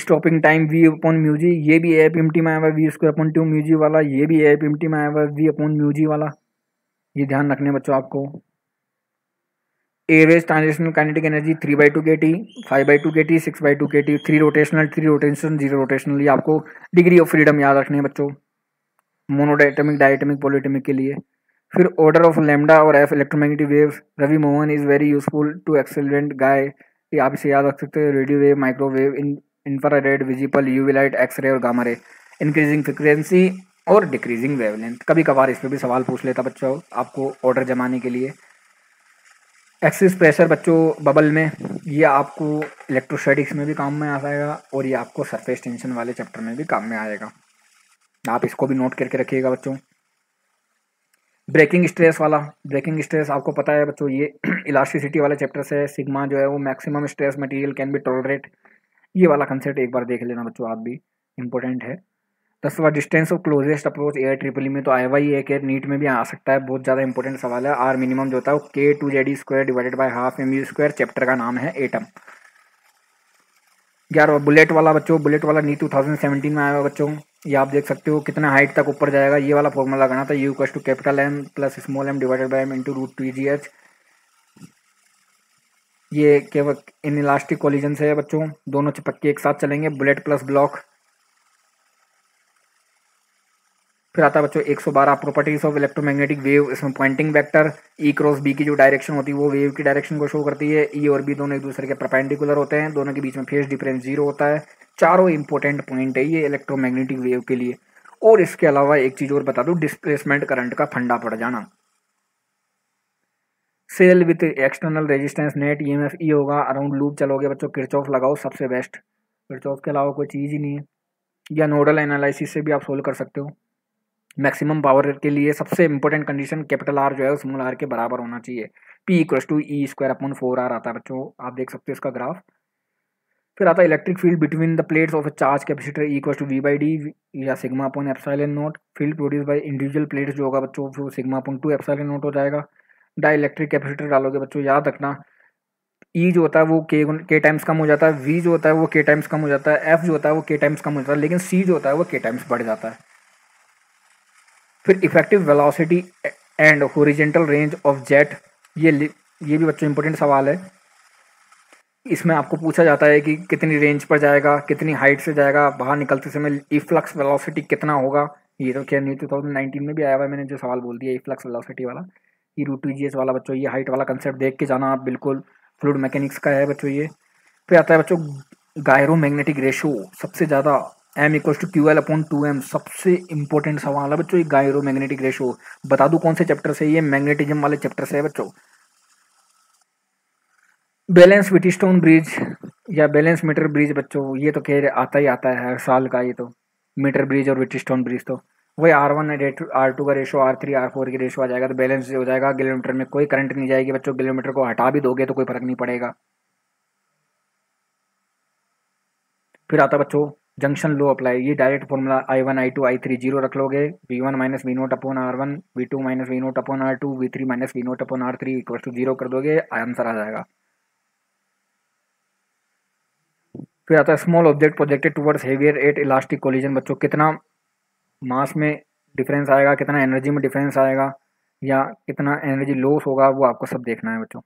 stopping time V upon mu G, ये भी ए पी एम टी में आया हुआ V square upon two mu G वाला, ये भी ए पी एम टी में आया हुआ वी अपॉन म्यू जी वाला, ये ध्यान रखने बच्चों आपको। Average transitional kinetic energy three by two K T, five by two K T, six by two K T, three rotational, three rotation, zero rotational, ये आपको डिग्री ऑफ फ्रीडम याद रखने हैं बच्चों मोनोडाइटमिक डाइटमिक पॉलीटमिक के लिए। फिर ऑर्डर ऑफ लैम्डा और F electromagnetic waves, Ravi Mohan is very useful to excellent guy, ये आप इसे याद रख सकते हो। Radio wave microwave in infrared visible UV light x ray और गामा रे, इंक्रीजिंग फ्रिक्वेंसी और डिक्रीजिंग वेवलेंथ, कभी कभार इस पर भी सवाल पूछ लेता बच्चों आपको ऑर्डर जमाने के लिए। एक्सिस प्रेशर बच्चों बबल में, ये आपको इलेक्ट्रोस्टैटिक्स में भी काम में आ जाएगा और ये आपको सरफेस टेंशन वाले चैप्टर में भी काम में आएगा, आप इसको भी नोट करके रखिएगा बच्चों। ब्रेकिंग स्ट्रेस वाला, ब्रेकिंग स्ट्रेस आपको पता है बच्चों ये इलास्टिसिटी वाले चैप्टर से, सिग्मा जो है वो maximum stress material can be tolerate, ये वाला कंसेप्ट एक बार देख लेना बच्चों आप भी, इंपॉर्टेंट है। दसवा distance of closest approach, A I triple E में तो आया हुआ ही है, के नीट में भी आ सकता है, बहुत ज़्यादा इंपॉर्टेंट सवाल है। आर मिनिमम जो होता है वो K two Z E square divided by half M U square, chapter का नाम है एटम। ग्यारह बुलेट वाला बच्चों, बुलेट वाला नी टू थाउजेंड सेवेंटीन में आया हुआ बच्चों, ये आप देख सकते हो कितना हाइट तक ऊपर जाएगा, ये वाला फॉर्मूला लगाना था U equals to capital M plus small M divided by M into root two G H, ये केवल इन इलास्टिक कोलिजन से है बच्चों, दोनों चपक्के एक साथ चलेंगे, बुलेट प्लस ब्लॉक। फिर आता है बच्चों एक सौ बारह प्रॉपर्टीज ऑफ इलेक्ट्रोमैग्नेटिक वेव, इसमें Poynting vector E cross B की जो डायरेक्शन होती है वो वेव की डायरेक्शन को शो करती है, ई और बी दोनों एक दूसरे के परपेंडिकुलर होते हैं, दोनों के बीच में फेज डिफरेंस जीरो होता है, चारों इंपॉर्टेंट पॉइंट है ये इलेक्ट्रोमैग्नेटिक वेव के लिए। और इसके अलावा एक चीज़ और बता दूँ, डिस्प्लेसमेंट करंट का फंडा पड़ जाना। Cell with external resistance net E M F E होगा, अराउंड लूप चलोगे बच्चों, किरचॉफ लगाओ सबसे बेस्ट, किरचॉफ के अलावा कोई चीज़ ही नहीं है, या नोडल एनालिसिस से भी आप सोल्व कर सकते हो। मैक्सिमम पावर के लिए सबसे इंपॉर्टेंट कंडीशन कैपिटल आर जो है स्मॉल आर के बराबर होना चाहिए। P equals to E square upon four R आता है बच्चों, आप देख सकते हो इसका ग्राफ। फिर आता है electric field between the plates of a charge capacitor equals to V by D या sigma upon epsilon naught. Field produce by individual plates जो होगा बच्चों वो sigma upon two epsilon naught हो जाएगा। डाइलेक्ट्रिक कैपेसिटर डालोगे बच्चों, याद रखना ई e जो होता है वो के के टाइम्स कम हो जाता है, वी जो होता है वो के टाइम्स कम हो जाता है, एफ जो होता है वो के टाइम्स कम हो जाता है, लेकिन सी जो होता है वो के टाइम्स बढ़ जाता है। फिर effective velocity and horizontal range of jet, ये ये भी बच्चों इंपॉर्टेंट सवाल है। इसमें आपको पूछा जाता है कि कितनी रेंज पर जाएगा, कितनी हाइट से जाएगा, बाहर निकलते समय इफ्लक्स वेलोसिटी कितना होगा। ये तो क्या न्यू टू थाउजेंड नाइनटीन में भी आया हुआ है, मैंने जो सवाल बोल दिया इफ्लक्स वेलोसिटी वाला, ये रूट टू जी एस वाला बच्चों, ये हाइट वाला कंसेप्ट देख के जाना आप बिल्कुल, फ्लूइड मैकेनिक्स का है बच्चों ये। फिर आता है बच्चों गायरोमैग्नेटिक रेशो, सबसे ज़्यादा M equals to Q L upon two M, सबसे इंपॉर्टेंट सवाल है बच्चों ये गायरोमैग्नेटिक रेशो। बता दूं कौन से चैप्टर से, ये मैग्नेटिज्म वाले चैप्टर से है बच्चों। बैलेंस व्हीटस्टोन ब्रिज या बैलेंस मीटर ब्रिज बच्चों, ये तो कह आता ही आता है हर साल का, ये तो मीटर ब्रिज और व्हीटस्टोन ब्रिज, तो वही आर वन आर टू का ratio R three R four की रेशो आ जाएगा तो बैलेंस हो जाएगा। किलोमीटर में कोई करंट नहीं जाएगी बच्चों, किलोमीटर को हटा भी दोगे तो कोई फर्क नहीं पड़ेगा। फिर आता बच्चों जंक्शन लो अप्लाई, ये direct formula I one I two I three zero रख लोगे, V one minus V naught upon R one, V two minus V naught upon R two, V three minus V naught upon R three equal to zero कर दोगे, आंसर आ जाएगा। फिर आता है small object projected towards heavier at elastic collision बच्चों, कितना मास में डिफरेंस आएगा, कितना एनर्जी में डिफरेंस आएगा या कितना एनर्जी लॉस होगा, वो आपको सब देखना है बच्चों।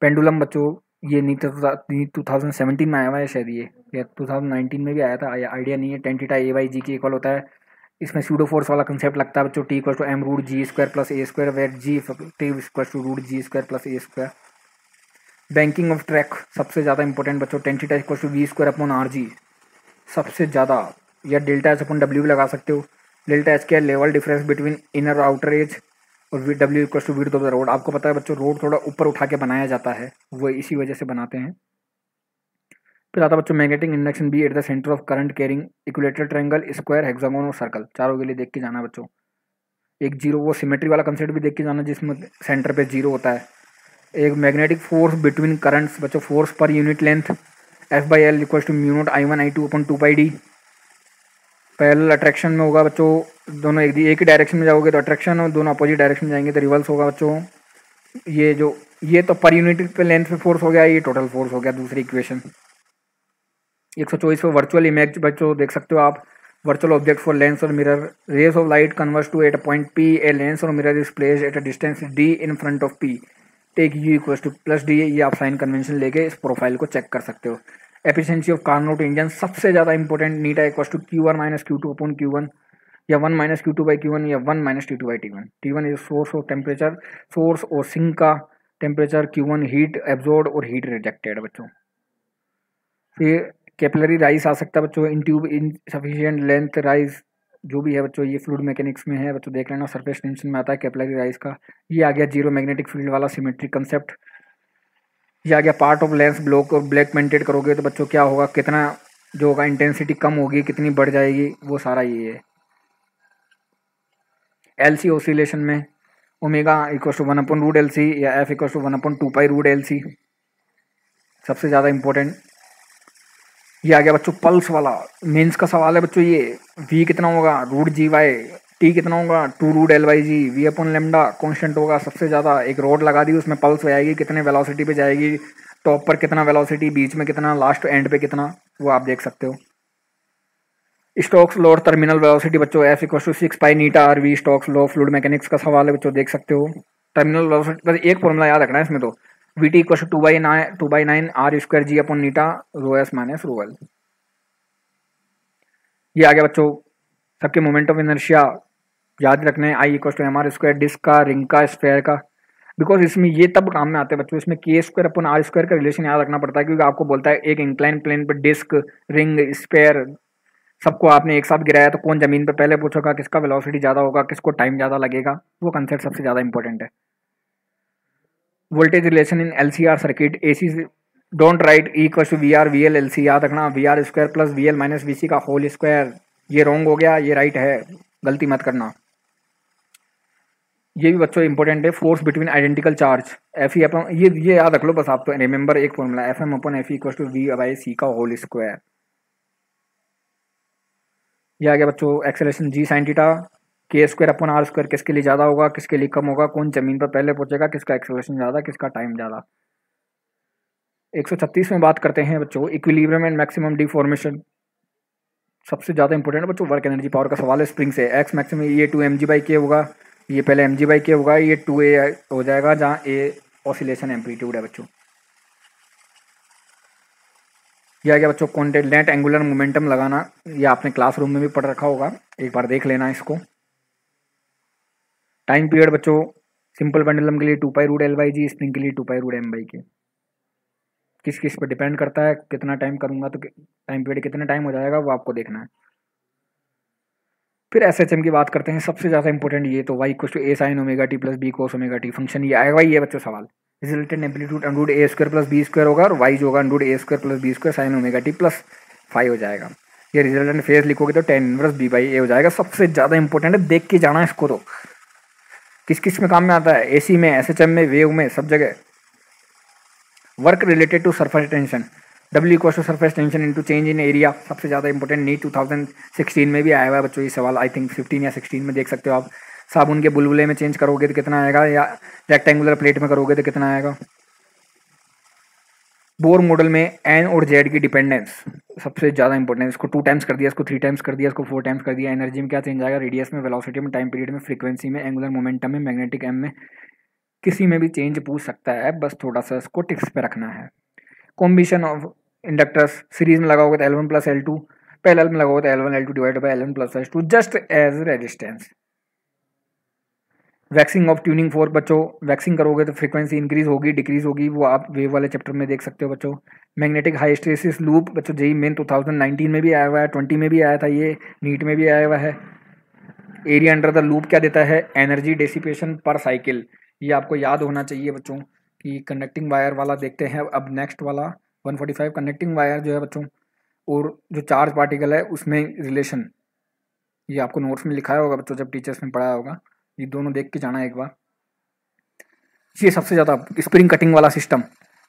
पेंडुलम बच्चों, ये नीट टू थाउजेंड सेवेंटीन में आया हुआ है शायद, ये या टू थाउजेंड नाइनटीन में भी आया था, आइडिया नहीं है। Tan theta A by G के इक्वल होता है, इसमें स्यूडो फोर्स वाला कंसेप्ट लगता है बच्चों, T equal to M root ji square plus A square wait ji effective equal to root ji square plus A square. Banking of track सबसे ज़्यादा इंपॉर्टेंट बच्चों, tan theta equal to we square upon R G सबसे ज़्यादा, या डेल्टा एच अपॉन डब्ल्यू लगा सकते हो। डेल्टा एच क्या है, लेवल डिफरेंस बिटवीन इनर और आउटर एज, और V W equal to width of the road. आपको पता है बच्चों रोड थोड़ा ऊपर उठा के बनाया जाता है, वो इसी वजह से बनाते हैं। फिर आता बच्चों magnetic induction B at the centre of current carrying equilateral triangle square hexagon और सर्कल, चारों के लिए देख के जाना बच्चों। एक जीरो वो सिमेट्री वाला कंसेप्ट भी देख के जाना जिसमें सेंटर पे जीरो होता है। एक मैग्नेटिक फोर्स बिटवीन करंट्स बच्चों, force per unit length F by L equal to mu naught I one I two upon two pi D. Parallel attraction में होगा बच्चों, दोनों एक एक ही डायरेक्शन में जाओगे तो अट्रैक्शन, और दोनों अपोजिट डायरेक्शन में जाएंगे तो रिवर्स होगा बच्चों। ये जो ये तो पर यूनिट पे लेंथ पे फोर्स हो गया, ये टोटल फोर्स हो गया दूसरी इक्वेशन। एक सौ चौबीस वर्चुअल इमेज बच्चों देख सकते हो आप, वर्चुअल ऑब्जेक्ट फॉर लेंस और mirror, rays of light converge to at a point P, a lens और mirror is place at a distance D in front of P, take you equal to plus D, ये आप साइन कन्वेंशन लेके इस प्रोफाइल को चेक कर सकते हो। एफिशिएंसी ऑफ कार्नोट इंजन सबसे ज़्यादा important, eta equal to Q one minus Q two upon Q one या one minus Q two by Q one या one minus T two by T one. T one is source of temperature, source और सिंक का temperature, Q one heat absorb और हीट रिजेक्टेड बच्चों। फिर कैपिलरी राइस आ सकता है बच्चों, in tube insufficient length rise जो भी है बच्चों, ये फ्लूइड मैकेनिक्स में है बच्चों, देख लेना सरफेस टेंशन में आता है कैपिलरी राइस का। ये आ गया जीरो मैग्नेटिक फील्ड वाला सिमेट्रिक कंसेप्ट, ये आ गया पार्ट ऑफ लेंस ब्लॉक और ब्लैक मेंटेड करोगे तो बच्चों क्या होगा, कितना जो होगा इंटेंसिटी कम होगी, कितनी बढ़ जाएगी, वो सारा ये है। एल सी ऑसिलेशन में omega equal to one upon root L C या F equal to one upon two pi root L C सबसे ज़्यादा इंपॉर्टेंट। ये आ गया बच्चों पल्स वाला, मेंस का सवाल है बच्चों ये, वी कितना होगा रूट जी वाई, टी कितना होगा two root L by G, V upon lambda constant होगा सबसे ज़्यादा। एक रोड लगा दी उसमें पल्स हो जाएगी, कितने वेलोसिटी पे जाएगी, टॉप पर कितना वेलोसिटी, बीच में कितना, लास्ट एंड पे कितना, वो आप देख सकते हो। स्टोक्स लॉ और टर्मिनल वेलोसिटी बच्चों, F equal to six pi eta R V, Stokes law fluid mechanics का सवाल है बच्चों, देख सकते हो। टर्मिनल वेलोसिटी बस एक फॉर्मूला याद रखना है इसमें, तो V T equal to by nine two by nine R square ji upon eta rho S minus rho L. ये आ गया बच्चों सबके मोमेंट ऑफ इनर्शिया याद रखने, I equal to M R square disc का, रिंग का, स्फेयर का, बिकॉज इसमें ये तब काम में आते हैं बच्चों, इसमें K square upon are square का रिलेशन याद रखना पड़ता है, क्योंकि आपको बोलता है एक इंक्लाइन प्लेन पर डिस्क रिंग स्फेयर सबको आपने एक साथ गिराया तो कौन जमीन पर पहले पूछेगा, किसका वेलोसिटी ज़्यादा होगा, किसको टाइम ज़्यादा लगेगा, वो कंसेप्ट सबसे ज़्यादा इंपॉर्टेंट है। Voltage relation in LCR circuit, AC don't write E equal to V R V L L C, याद रखना V R square plus V L minus V C का होल स्क्वायर ये रॉन्ग हो गया, ये राइट है, गलती मत करना। ये भी बच्चों इंपॉर्टेंट है, force between identical charge F E upon, ये ये याद रख लो बस आप। तो रिमेंबर एक formula F M upon F equal to V by C का होल स्क्वायर। ये आ गया बच्चों एक्सेलेरेशन जी साइन थीटा, के स्क्वायर अपन आर स्क्वायर, किसके लिए ज़्यादा होगा, किसके लिए कम होगा, कौन जमीन पर पहले पहुंचेगा, किसका एक्सेलेरेशन ज़्यादा, किसका टाइम ज़्यादा। एक सौ छत्तीस में बात करते हैं बच्चों इक्विलिब्रियम एंड मैक्सिमम डिफॉर्मेशन। सबसे ज़्यादा इंपॉर्टेंट बच्चों वर्क एनर्जी पावर का सवाल है स्प्रिंग से। एक्स मैक्सिमम ये two M G by K होगा, ये पहले एम जी बाई के होगा, ये टू ए हो जाएगा जहाँ ए ऑसिलेशन एम्पलीट्यूड है बच्चों। यह आ गया बच्चों कॉन्टेंट नेट एंगुलर मोमेंटम लगाना, ये आपने क्लासरूम में भी पढ़ रखा होगा, एक बार देख लेना इसको। टाइम पीरियड बच्चों सिंपल पेंडुलम के लिए two pi root L by G, spring के लिए two pi root M by K. किस किस पर डिपेंड करता है, कितना टाइम करूंगा तो टाइम पीरियड कितना टाइम हो जाएगा वो आपको देखना है। फिर एस एच एम की बात करते हैं, सबसे ज़्यादा इंपॉर्टेंट ये तो Y equal to A sine omega T plus B cos omega T function ये आएगा। ये बच्चों सवाल resultant amplitude under root A square plus B square होगा और वाई जो होगा under root A square plus B square sine omega T plus five हो जाएगा। ये रिजल्टेंट फेज लिखोगे तो tan inverse B by A हो जाएगा। सबसे ज़्यादा इंपॉर्टेंट है, देख के जाना इसको। तो किस किस में काम में आता है, एसी में, एसएचएम में, वेव में, सब जगह। Work related to surface tension, W equal to surface tension into change in area, सबसे ज़्यादा important. NEET two thousand sixteen में भी आया हुआ है बच्चों ये सवाल, आई थिंक फिफ्टीन या सिक्सटीन में देख सकते हो आप। साबुन के बुलबुले में चेंज करोगे तो कितना आएगा, या रेक्टेंगुलर प्लेट में करोगे तो कितना आएगा। बोर मॉडल में एन और जेड की डिपेंडेंस सबसे ज़्यादा इंपॉर्टेंट है, इसको टू टाइम्स कर दिया, इसको थ्री टाइम्स कर दिया, इसको फोर टाइम्स कर दिया। एनर्जी में क्या चेंज आएगा, रेडियस में, वेलोसिटी में, टाइम पीरियड में, फ्रीक्वेंसी में, एंगुलर मोमेंटम में, मैग्नेटिक एम में, किसी में भी चेंज पूछ सकता है, बस थोड़ा सा इसको टिक्स पे रखना है। कॉम्बिनेशन ऑफ इंडक्टर्स, सीरीज में लगाओगे तो L one plus L two, parallel में लगाओगे तो L one L two divide by L one plus L two just as resistance. Waxing of tuning fork बच्चों, वैक्सिंग करोगे तो फ्रीक्वेंसी इंक्रीज होगी, डिक्रीज होगी, वो आप वेव वाले चैप्टर में देख सकते हो बच्चों। मैग्नेटिक हाइस्टेरिसिस लूप बच्चों JEE main two thousand nineteen में भी आया हुआ है, ट्वेंटी में भी आया था, ये नीट में भी आया हुआ है। एरिया अंडर द लूप क्या देता है, एनर्जी डेसिपेशन पर साइकिल, ये आपको याद होना चाहिए बच्चों। कि कनेक्टिंग वायर वाला देखते हैं अब नेक्स्ट वाला one forty five. Connecting wire जो है बच्चों और जो चार्ज पार्टिकल है उसमें रिलेशन, ये आपको नोट्स में लिखाया होगा बच्चों जब टीचर्स में पढ़ाया होगा, ये दोनों देख के जाना एक बार। ये सबसे ज़्यादा स्प्रिंग कटिंग वाला सिस्टम,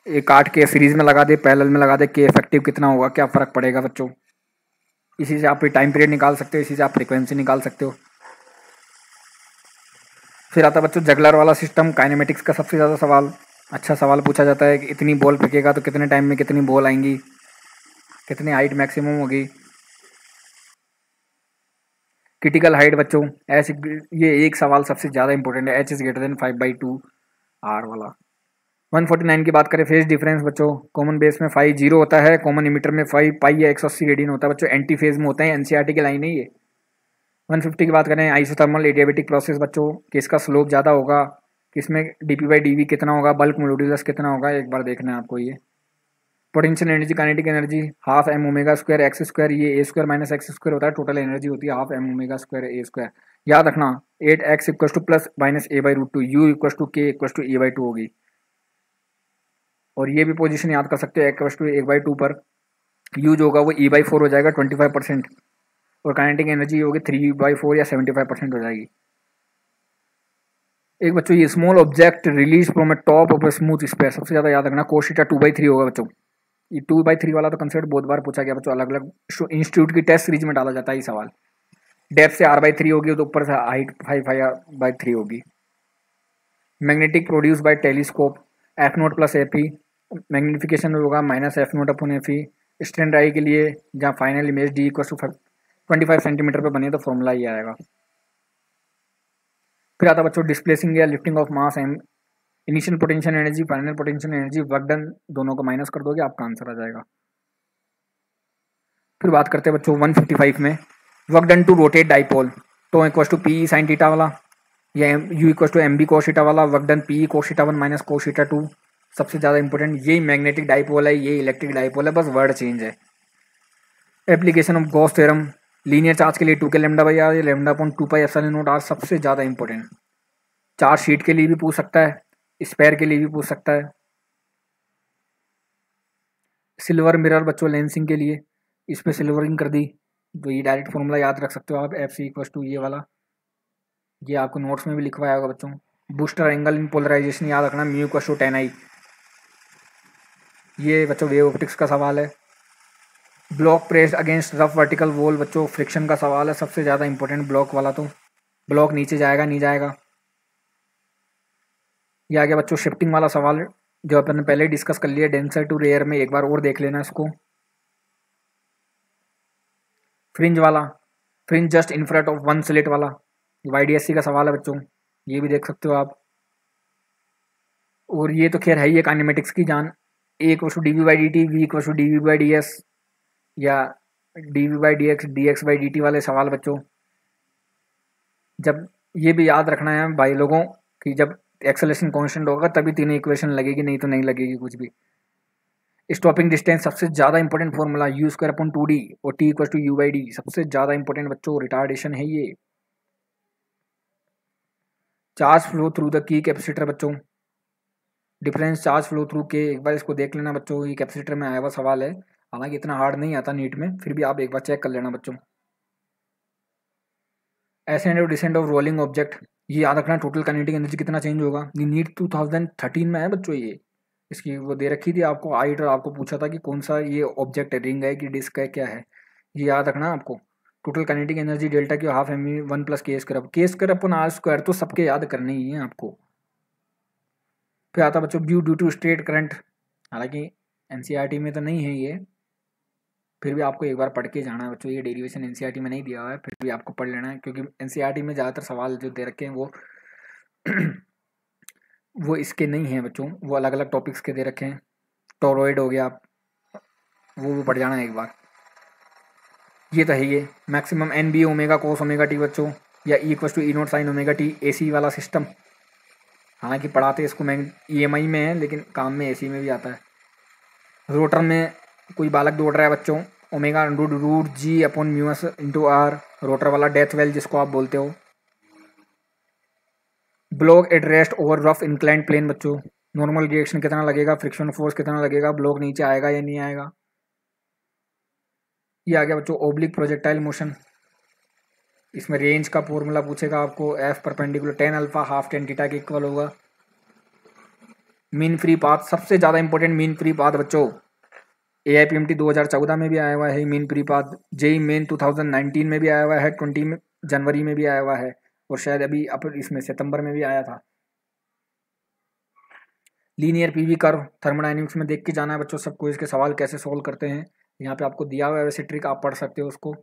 एक काट के सीरीज में लगा दे, पैरेलल में लगा दे, के इफेक्टिव कितना होगा, क्या फ़र्क पड़ेगा बच्चों। इसी से आप टाइम पीरियड निकाल सकते हो, इसी से आप फ्रीक्वेंसी निकाल सकते हो। फिर आता बच्चों जगलर वाला सिस्टम, काइनेमेटिक्स का सबसे ज़्यादा सवाल, अच्छा सवाल पूछा जाता है कि इतनी बॉल फेंकेगा तो कितने टाइम में कितनी बॉल आएंगी, कितनी हाइट मैक्सिमम होगी। क्रिटिकल हाइट बच्चों एच, ये एक सवाल सबसे ज़्यादा इंपॉर्टेंट है, H is greater than five by two R वाला। वन फोर्टी नाइन की बात करें, फेज डिफरेंस बच्चों कॉमन बेस में फाइव जीरो होता है, कॉमन इमीटर में फाइव पाई या एक सौ अस्सी रेडियन होता है बच्चों, एंटी फेज में होते हैं, एनसीईआरटी की लाइन है ये। वन फिफ्टी की बात करें, आइसोथर्मल एडियाबेटिक प्रोसेस बच्चों, किसका स्लोप ज़्यादा होगा, किसमें D P by D V कितना होगा, बल्क मोडुलस कितना होगा, एक बार देखना है आपको। ये potential energy, kinetic energy half M omega square X square, ये A square minus X square होता है, टोटल एनर्जी होती है half M omega square A square. याद रखना at X equal to plus minus A by root two, U equal to K equal to A by two होगी। और ये भी पोजीशन याद कर सकते हो, एक्वल टू एक बाई टू पर यू जो होगा वो ई बाई फोर हो जाएगा, ट्वेंटी फाइव परसेंट, और काइनेटिक एनर्जी होगी थ्री बाई फोर या सेवेंटी फाइव परसेंट हो जाएगी। एक बच्चों ये small object release from a top of a smooth space, सबसे ज़्यादा याद रखना cos theta two by three होगा बच्चों। ये टू बाई थ्री वाला तो कंसेप्ट बहुत बार पूछा गया बच्चों, अलग अलग इंस्टीट्यूट की टेस्ट सीरीज में डाला जाता है ये सवाल। डेप्थ से आर बाई थ्री होगी तो ऊपर से height five five by three होगी। Magnetic produce by telescope, F naught plus F E, magnification होगा minus F naught upon F E. Stand eye के लिए जहाँ final image D equal to twenty five centimetre पर बने तो फॉर्मूला ये आएगा। फिर आता बच्चों डिस्प्लेसिंग या lifting of mass and initial potential energy, final potential energy, work done, दोनों को माइनस कर दोगे आपका आंसर आ जाएगा। फिर बात करते हैं बच्चों वन फिफ्टी फाइव में work done to rotate dipole, tau equal to P sine theta वाला या U equal to M B cos theta वाला, work done P cos theta one minus cos theta two. सबसे ज़्यादा इंपॉर्टेंट यही मैग्नेटिक डाइपोल है, ये इलेक्ट्रिक डाइपोल है, बस वर्ड चेंज है। Application of Gauss theorem, linear charge के लिए two k lambda by r, lambda upon two pi epsilon naught r सबसे ज़्यादा इंपॉर्टेंट। चार्ज शीट के लिए भी पूछ सकता है, स्पेयर के लिए भी पूछ सकता है। सिल्वर मिरर बच्चों लेंसिंग के लिए, इस पर सिल्वरिंग कर दी, तो ये डायरेक्ट फॉर्मूला याद रख सकते हो आप, एफ सी इक्वल टू ये वाला, ये आपको नोट्स में भी लिखवाया होगा बच्चों। बूस्टर एंगल इन पोलराइजेशन याद रखना, mu equal to tan I. ये बच्चों वेव ऑप्टिक्स का सवाल है। Block pressed against rough vertical wall बच्चों फ्रिक्शन का सवाल है, सबसे ज़्यादा इंपॉर्टेंट ब्लॉक वाला, तो ब्लॉक नीचे जाएगा नहीं जाएगा। ये आ गया बच्चों शिफ्टिंग वाला सवाल जो अपन ने पहले डिस्कस कर लिया डेंसर टू रेयर में, एक बार और देख लेना इसको। फ्रिंज वाला, fringe just in front of one slit वाला वाई डी एस सी का सवाल है बच्चों, ये भी देख सकते हो आप। और ये तो खैर है ही एक काइनेमेटिक्स की जान, A equal to D V by D T, V equal to D V by D S या D V by D X, D X by D T वाले सवाल बच्चों। जब ये भी याद रखना है भाई लोगों कि जब एक्सेलेरेशन कांस्टेंट होगा तभी तीनों इक्वेशन लगेगी, नहीं तो नहीं लगेगी कुछ भी। स्टॉपिंग डिस्टेंस सबसे ज़्यादा important formula, U square upon two D और T equal to U by D, सबसे ज़्यादा इंपॉर्टेंट बच्चों रिटार्डेशन है ये। चार्ज फ्लो थ्रू द की कैपेसिटर बच्चों, डिफरेंस चार्ज फ्लो थ्रू के, एक बार इसको देख लेना बच्चों, ये कैपेसिटर में आया हुआ सवाल है, हालांकि इतना हार्ड नहीं आता नीट में, फिर भी आप एक बार चेक कर लेना बच्चों। एसेंड और डिसेंड ऑफ रोलिंग ऑब्जेक्ट, ये याद रखना टोटल काइनेटिक एनर्जी कितना चेंज होगा, ये नीट टू थाउजेंड थर्टीन में है बच्चों, ये इसकी वो दे रखी थी आपको हाइट, और आपको पूछा था कि कौन सा ये ऑब्जेक्ट है, रिंग है कि डिस्क है क्या है, ये याद रखना आपको। टोटल काइनेटिक एनर्जी डेल्टा की half M one plus K square, K square upon are square तो सबके याद करने ही है आपको। फिर आता बच्चों view due to straight current, हालांकि एनसीईआरटी में तो नहीं है ये, फिर भी आपको एक बार पढ़ के जाना है बच्चों, ये डेरिवेशन एनसीईआरटी में नहीं दिया हुआ है, फिर भी आपको पढ़ लेना है, क्योंकि एनसीईआरटी में ज़्यादातर सवाल जो दे रखे हैं वो वो इसके नहीं हैं बच्चों, वो अलग अलग टॉपिक्स के दे रखे हैं। टोरॉइड हो गया आप, वो भी पढ़ जाना है एक बार। ये तो है ये maximum N B omega cos omega T बच्चों, या E equal to E naught sine omega T, A C वाला सिस्टम, हालाँकि पढ़ाते इसको मैं ई एम आई में है लेकिन काम में ए सी में भी आता है। रोटर में कोई बालक दौड़ रहा है बच्चों, omega under root G upon mu s into R, rotor वाला डेथ वेल जिसको आप बोलते हो। Block at rest over rough inclined plane बच्चों, नॉर्मल रिएक्शन कितना लगेगा, फ्रिक्शन फोर्स कितना लगेगा, ब्लॉक नीचे आएगा या नहीं आएगा। ये आ गया बच्चों ओब्लिक प्रोजेक्टाइल मोशन, इसमें रेंज का फॉर्मूला पूछेगा आपको, F perpendicular tan alpha half tan theta के इक्वल होगा। मीन फ्री पाथ, सबसे ज़्यादा इंपॉर्टेंट मीन फ्री पाथ बच्चों, A I P M T दो हज़ार चौदह में भी आया हुआ है mean free path, JEE main two thousand nineteen में भी आया हुआ है, ट्वेंटी में जनवरी में भी आया हुआ है, और शायद अभी अब इसमें सितंबर में भी आया था। Linear P V curve thermodynamics में देख के जाना है बच्चों सबको, इसके सवाल कैसे सोल्व करते हैं यहाँ पे आपको दिया हुआ है, वैसे ट्रिक आप पढ़ सकते हो उसको।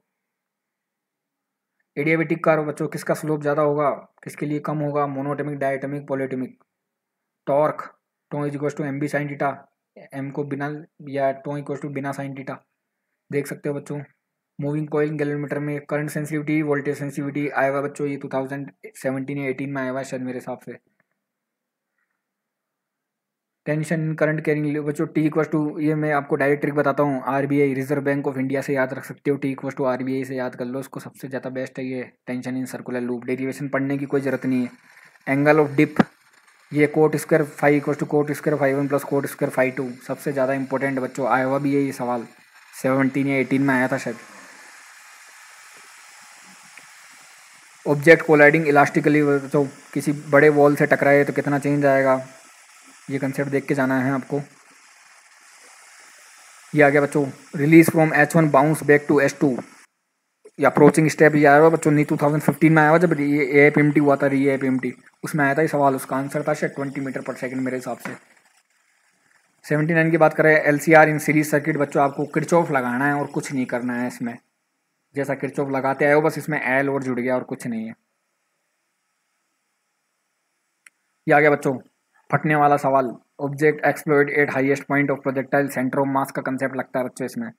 एडियाबेटिक कर्व बच्चों, किसका स्लोप ज़्यादा होगा किसके लिए कम होगा, monatomic diatomic polyatomic. Torque tau is equals to M B sine theta, M को बिना या टॉ इक्वल्स टू बिना साइन टीटा देख सकते हो बच्चों। मूविंग कॉइल गैलोमीटर में करंट सेंसिटिविटी वोल्टेज सेंसिटिविटी आया हुआ बच्चों, ये टू थाउजेंड सेवेंटीन या एटीन में आया हुआ शायद मेरे हिसाब से। टेंशन करंट कैरिंग बच्चों टी इक्वल्स टू, ये मैं आपको डायरेक्ट ट्रिक बताता हूँ, R B I Reserve Bank of India से याद रख सकते हो, T equals to R B I से याद कर लो उसको, सबसे ज़्यादा बेस्ट है ये। Tension in circular loop, derivation पढ़ने की कोई ज़रूरत नहीं है। एंगल ऑफ डिप, ये cot square five equal to cot square five one plus cot square five two, सबसे ज़्यादा इंपॉर्टेंट बच्चों आया हुआ भी है ये सवाल, सेवनटीन या एटीन में आया था शायद। ऑब्जेक्ट कोलाइडिंग इलास्टिकली बच्चों, किसी बड़े वॉल से टकराए तो कितना चेंज आएगा, ये कंसेप्ट देख के जाना है आपको। ये आ गया बच्चों release from H one bounce back to H two या अप्रोचिंग स्टेप, ये आया हुआ बच्चों नी टू थाउजेंड फिफ्टीन में आया हुआ, जब ये A I P M T हुआ था, re A I P M T उसमें आया था ये सवाल, उसका आंसर था शायद ट्वेंटी मीटर पर सेकंड मेरे हिसाब से। सेवेंटी नाइन की बात करें L C R in series circuit बच्चों, आपको किरचॉफ लगाना है और कुछ नहीं करना है इसमें, जैसा किरचॉफ लगाते आए हो बस इसमें एल और जुड़ गया और कुछ नहीं है। ये आ गया बच्चों फटने वाला सवाल, object explode at highest point of projectile centre of mass का कंसेप्ट लगता है बच्चों इसमें।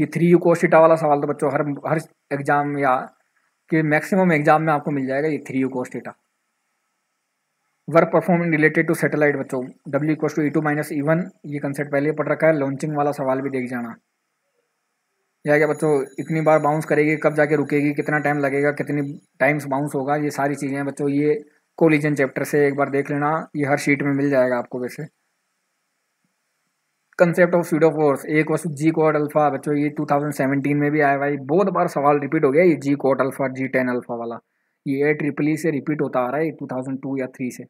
ये थ्री यू कोस थीटा वाला सवाल तो बच्चों हर हर एग्जाम या कि मैक्सिमम एग्जाम में आपको मिल जाएगा ये three U cos theta. Work performing related to satellite बच्चों, W equal to E two minus E one, ये कंसेप्ट पहले पढ़ रखा है। लॉन्चिंग वाला सवाल भी देख जाना। यह क्या बच्चों, इतनी बार बाउंस करेगी, कब जाके रुकेगी, कितना टाइम लगेगा, कितनी टाइम्स बाउंस होगा, ये सारी चीज़ें बच्चों ये कोलिजन चैप्टर से एक बार देख लेना, ये हर शीट में मिल जाएगा आपको। वैसे कंसेप्ट ऑफ स्यूडो फोर्स, एक वस्तु जी कोट अल्फा, बच्चों ये टू थाउजेंड सेवेंटीन में भी आया भाई, बहुत बार सवाल रिपीट हो गया ये G cot alpha G tan alpha वाला, ये ट्रिपल ई से रिपीट होता आ रहा है टू थाउजेंड टू या थ्री से।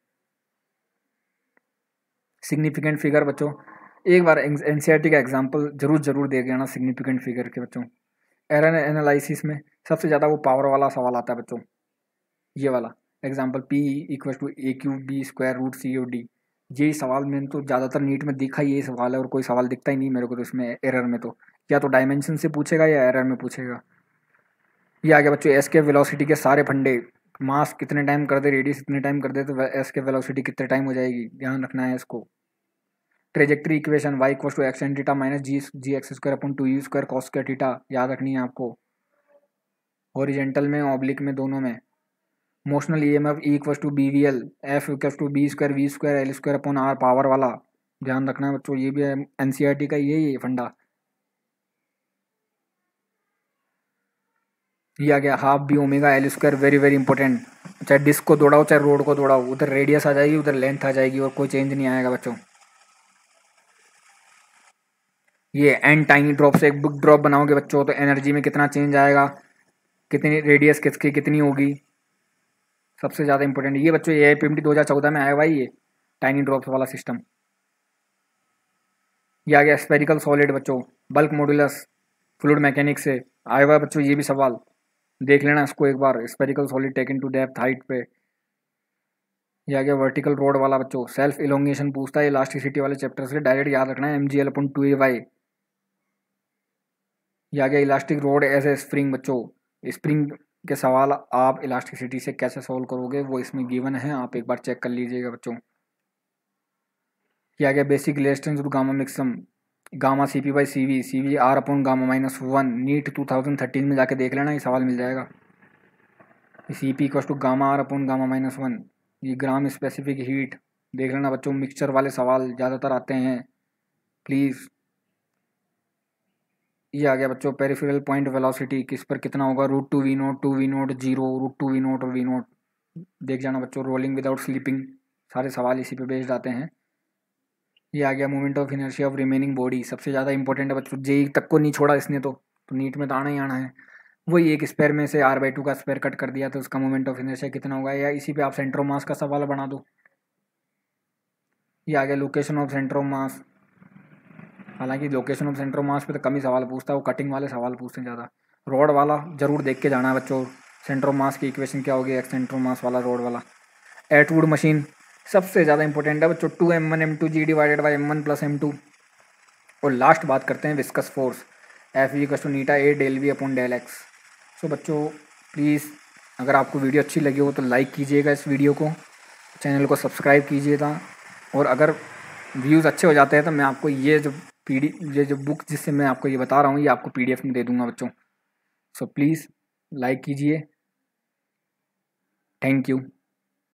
सिग्निफिकेंट फिगर बच्चों एक बार एनसीईआरटी का एग्जाम्पल जरूर जरूर दे गया ना सिग्निफिकेंट फिगर के बच्चों। एरर एनालिसिस में सबसे ज़्यादा वो पावर वाला सवाल आता है बच्चों, ये वाला example P equal to A Q B square root C O D, यही सवाल मैंने तो ज़्यादातर नीट में देखा ही यही सवाल है और कोई सवाल दिखता ही नहीं मेरे को तो इसमें एरर में, तो या तो डायमेंशन से पूछेगा या एरर में पूछेगा। ये आ गया बच्चों एस के वेलोसिटी के सारे फंडे, मास कितने टाइम कर दे, रेडियस कितने टाइम कर दे तो एस के वेलोसिटी कितने टाइम हो जाएगी, ध्यान रखना है इसको। Trajectory equation Y equal to X tan theta minus G G X square upon two U square cos square theta, याद रखनी है आपको। हॉरिजेंटल में ऑब्लिक में दोनों में। Motional E M F E equal to B V L F equal to B square V square L square upon R power वाला, ध्यान रखना है बच्चों ये भी है एन सी आर टी का यही है फंडा। ये आ गया half B omega L square, very very important, चाहे डिस्क को दौड़ाओ चाहे रोड को दौड़ाओ, उधर रेडियस आ जाएगी उधर लेंथ आ जाएगी और कोई चेंज नहीं आएगा बच्चों। ये एन टाइनी ड्रॉप से एक बिग ड्रॉप बनाओगे बच्चों तो एनर्जी में कितना चेंज आएगा, कितनी रेडियस किसकी कितनी होगी, सबसे ज़्यादा इंपॉर्टेंट ये बच्चों। A I P M T दो हज़ार चौदह में आया हुआ ये टाइनी ड्रॉप्स वाला सिस्टम। ये आ गया स्पेरिकल सॉलिड बच्चों, बल्क मॉड्यूलस फ्लूइड मैकेनिक्स से आया हुआ बच्चों ये भी सवाल, देख लेना इसको एक बार, spherical solid taken to depth height पे। यह आ गया वर्टिकल रोड वाला बच्चों, सेल्फ इलोंगेशन पूछता है इलास्टिसिटी वाले चैप्टर से, डायरेक्ट याद रखना है M G L upon two A Y. यह आ गया elastic rod as a spring बच्चों, स्प्रिंग के सवाल आप इलास्टिसिटी से कैसे सॉल्व करोगे वो इसमें गिवन है, आप एक बार चेक कर लीजिएगा बच्चों। यह आ गया basic resistance to gamma mixture, gamma C P by C V C V R upon gamma minus one, NEET two thousand thirteen में जाके देख लेना ये सवाल मिल जाएगा। C P equal to gamma R upon gamma minus one, ये ग्राम स्पेसिफिक हीट देख लेना बच्चों, मिक्सचर वाले सवाल ज़्यादातर आते हैं प्लीज़। ये आ गया बच्चों पेरिफेरल पॉइंट वेलोसिटी, किस पर कितना होगा, root two v naught two v naught zero root two v naught और वी नोट, देख जाना बच्चों। रोलिंग विदाउट स्लीपिंग सारे सवाल इसी पे बेस्ड आते हैं। ये आ गया moment of inertia of remaining body, सबसे ज़्यादा इंपॉर्टेंट है बच्चों, जेई तक को नहीं छोड़ा इसने तो, तो नीट में तो आना ही आना है। वही एक स्पेयर में से आर बाई टू का स्पेयर कट कर दिया तो उसका मोमेंट ऑफ इनर्शिया कितना होगा, या इसी पे आप सेंटर ऑफ मास का सवाल बना दो। ये आ गया location of centre of mass, हालांकि location of centre of mass पे तो कम ही सवाल पूछता है, वो कटिंग वाले सवाल पूछते हैं ज़्यादा। रोड वाला जरूर देख के जाना है बच्चों, सेंटर ऑफ मास की इक्वेशन क्या होगी, एक्स सेंटर ऑफ मास वाला रोड वाला। एटवुड मशीन सबसे ज़्यादा इंपॉर्टेंट है बच्चों, two m one m two g divided by m one plus m two. और लास्ट बात करते हैं viscous force, F v equal to eta A del v upon del x. So बच्चों प्लीज़ अगर आपको वीडियो अच्छी लगी हो तो लाइक कीजिएगा इस वीडिए को, चैनल को सब्सक्राइब कीजिएगा, और अगर व्यूज़ अच्छे हो जाते हैं तो मैं आपको ये जो पीडी ये जो बुक जिससे मैं आपको ये बता रहा हूँ ये आपको पीडीएफ में दे दूंगा बच्चों। सो प्लीज़ लाइक कीजिए, थैंक यू।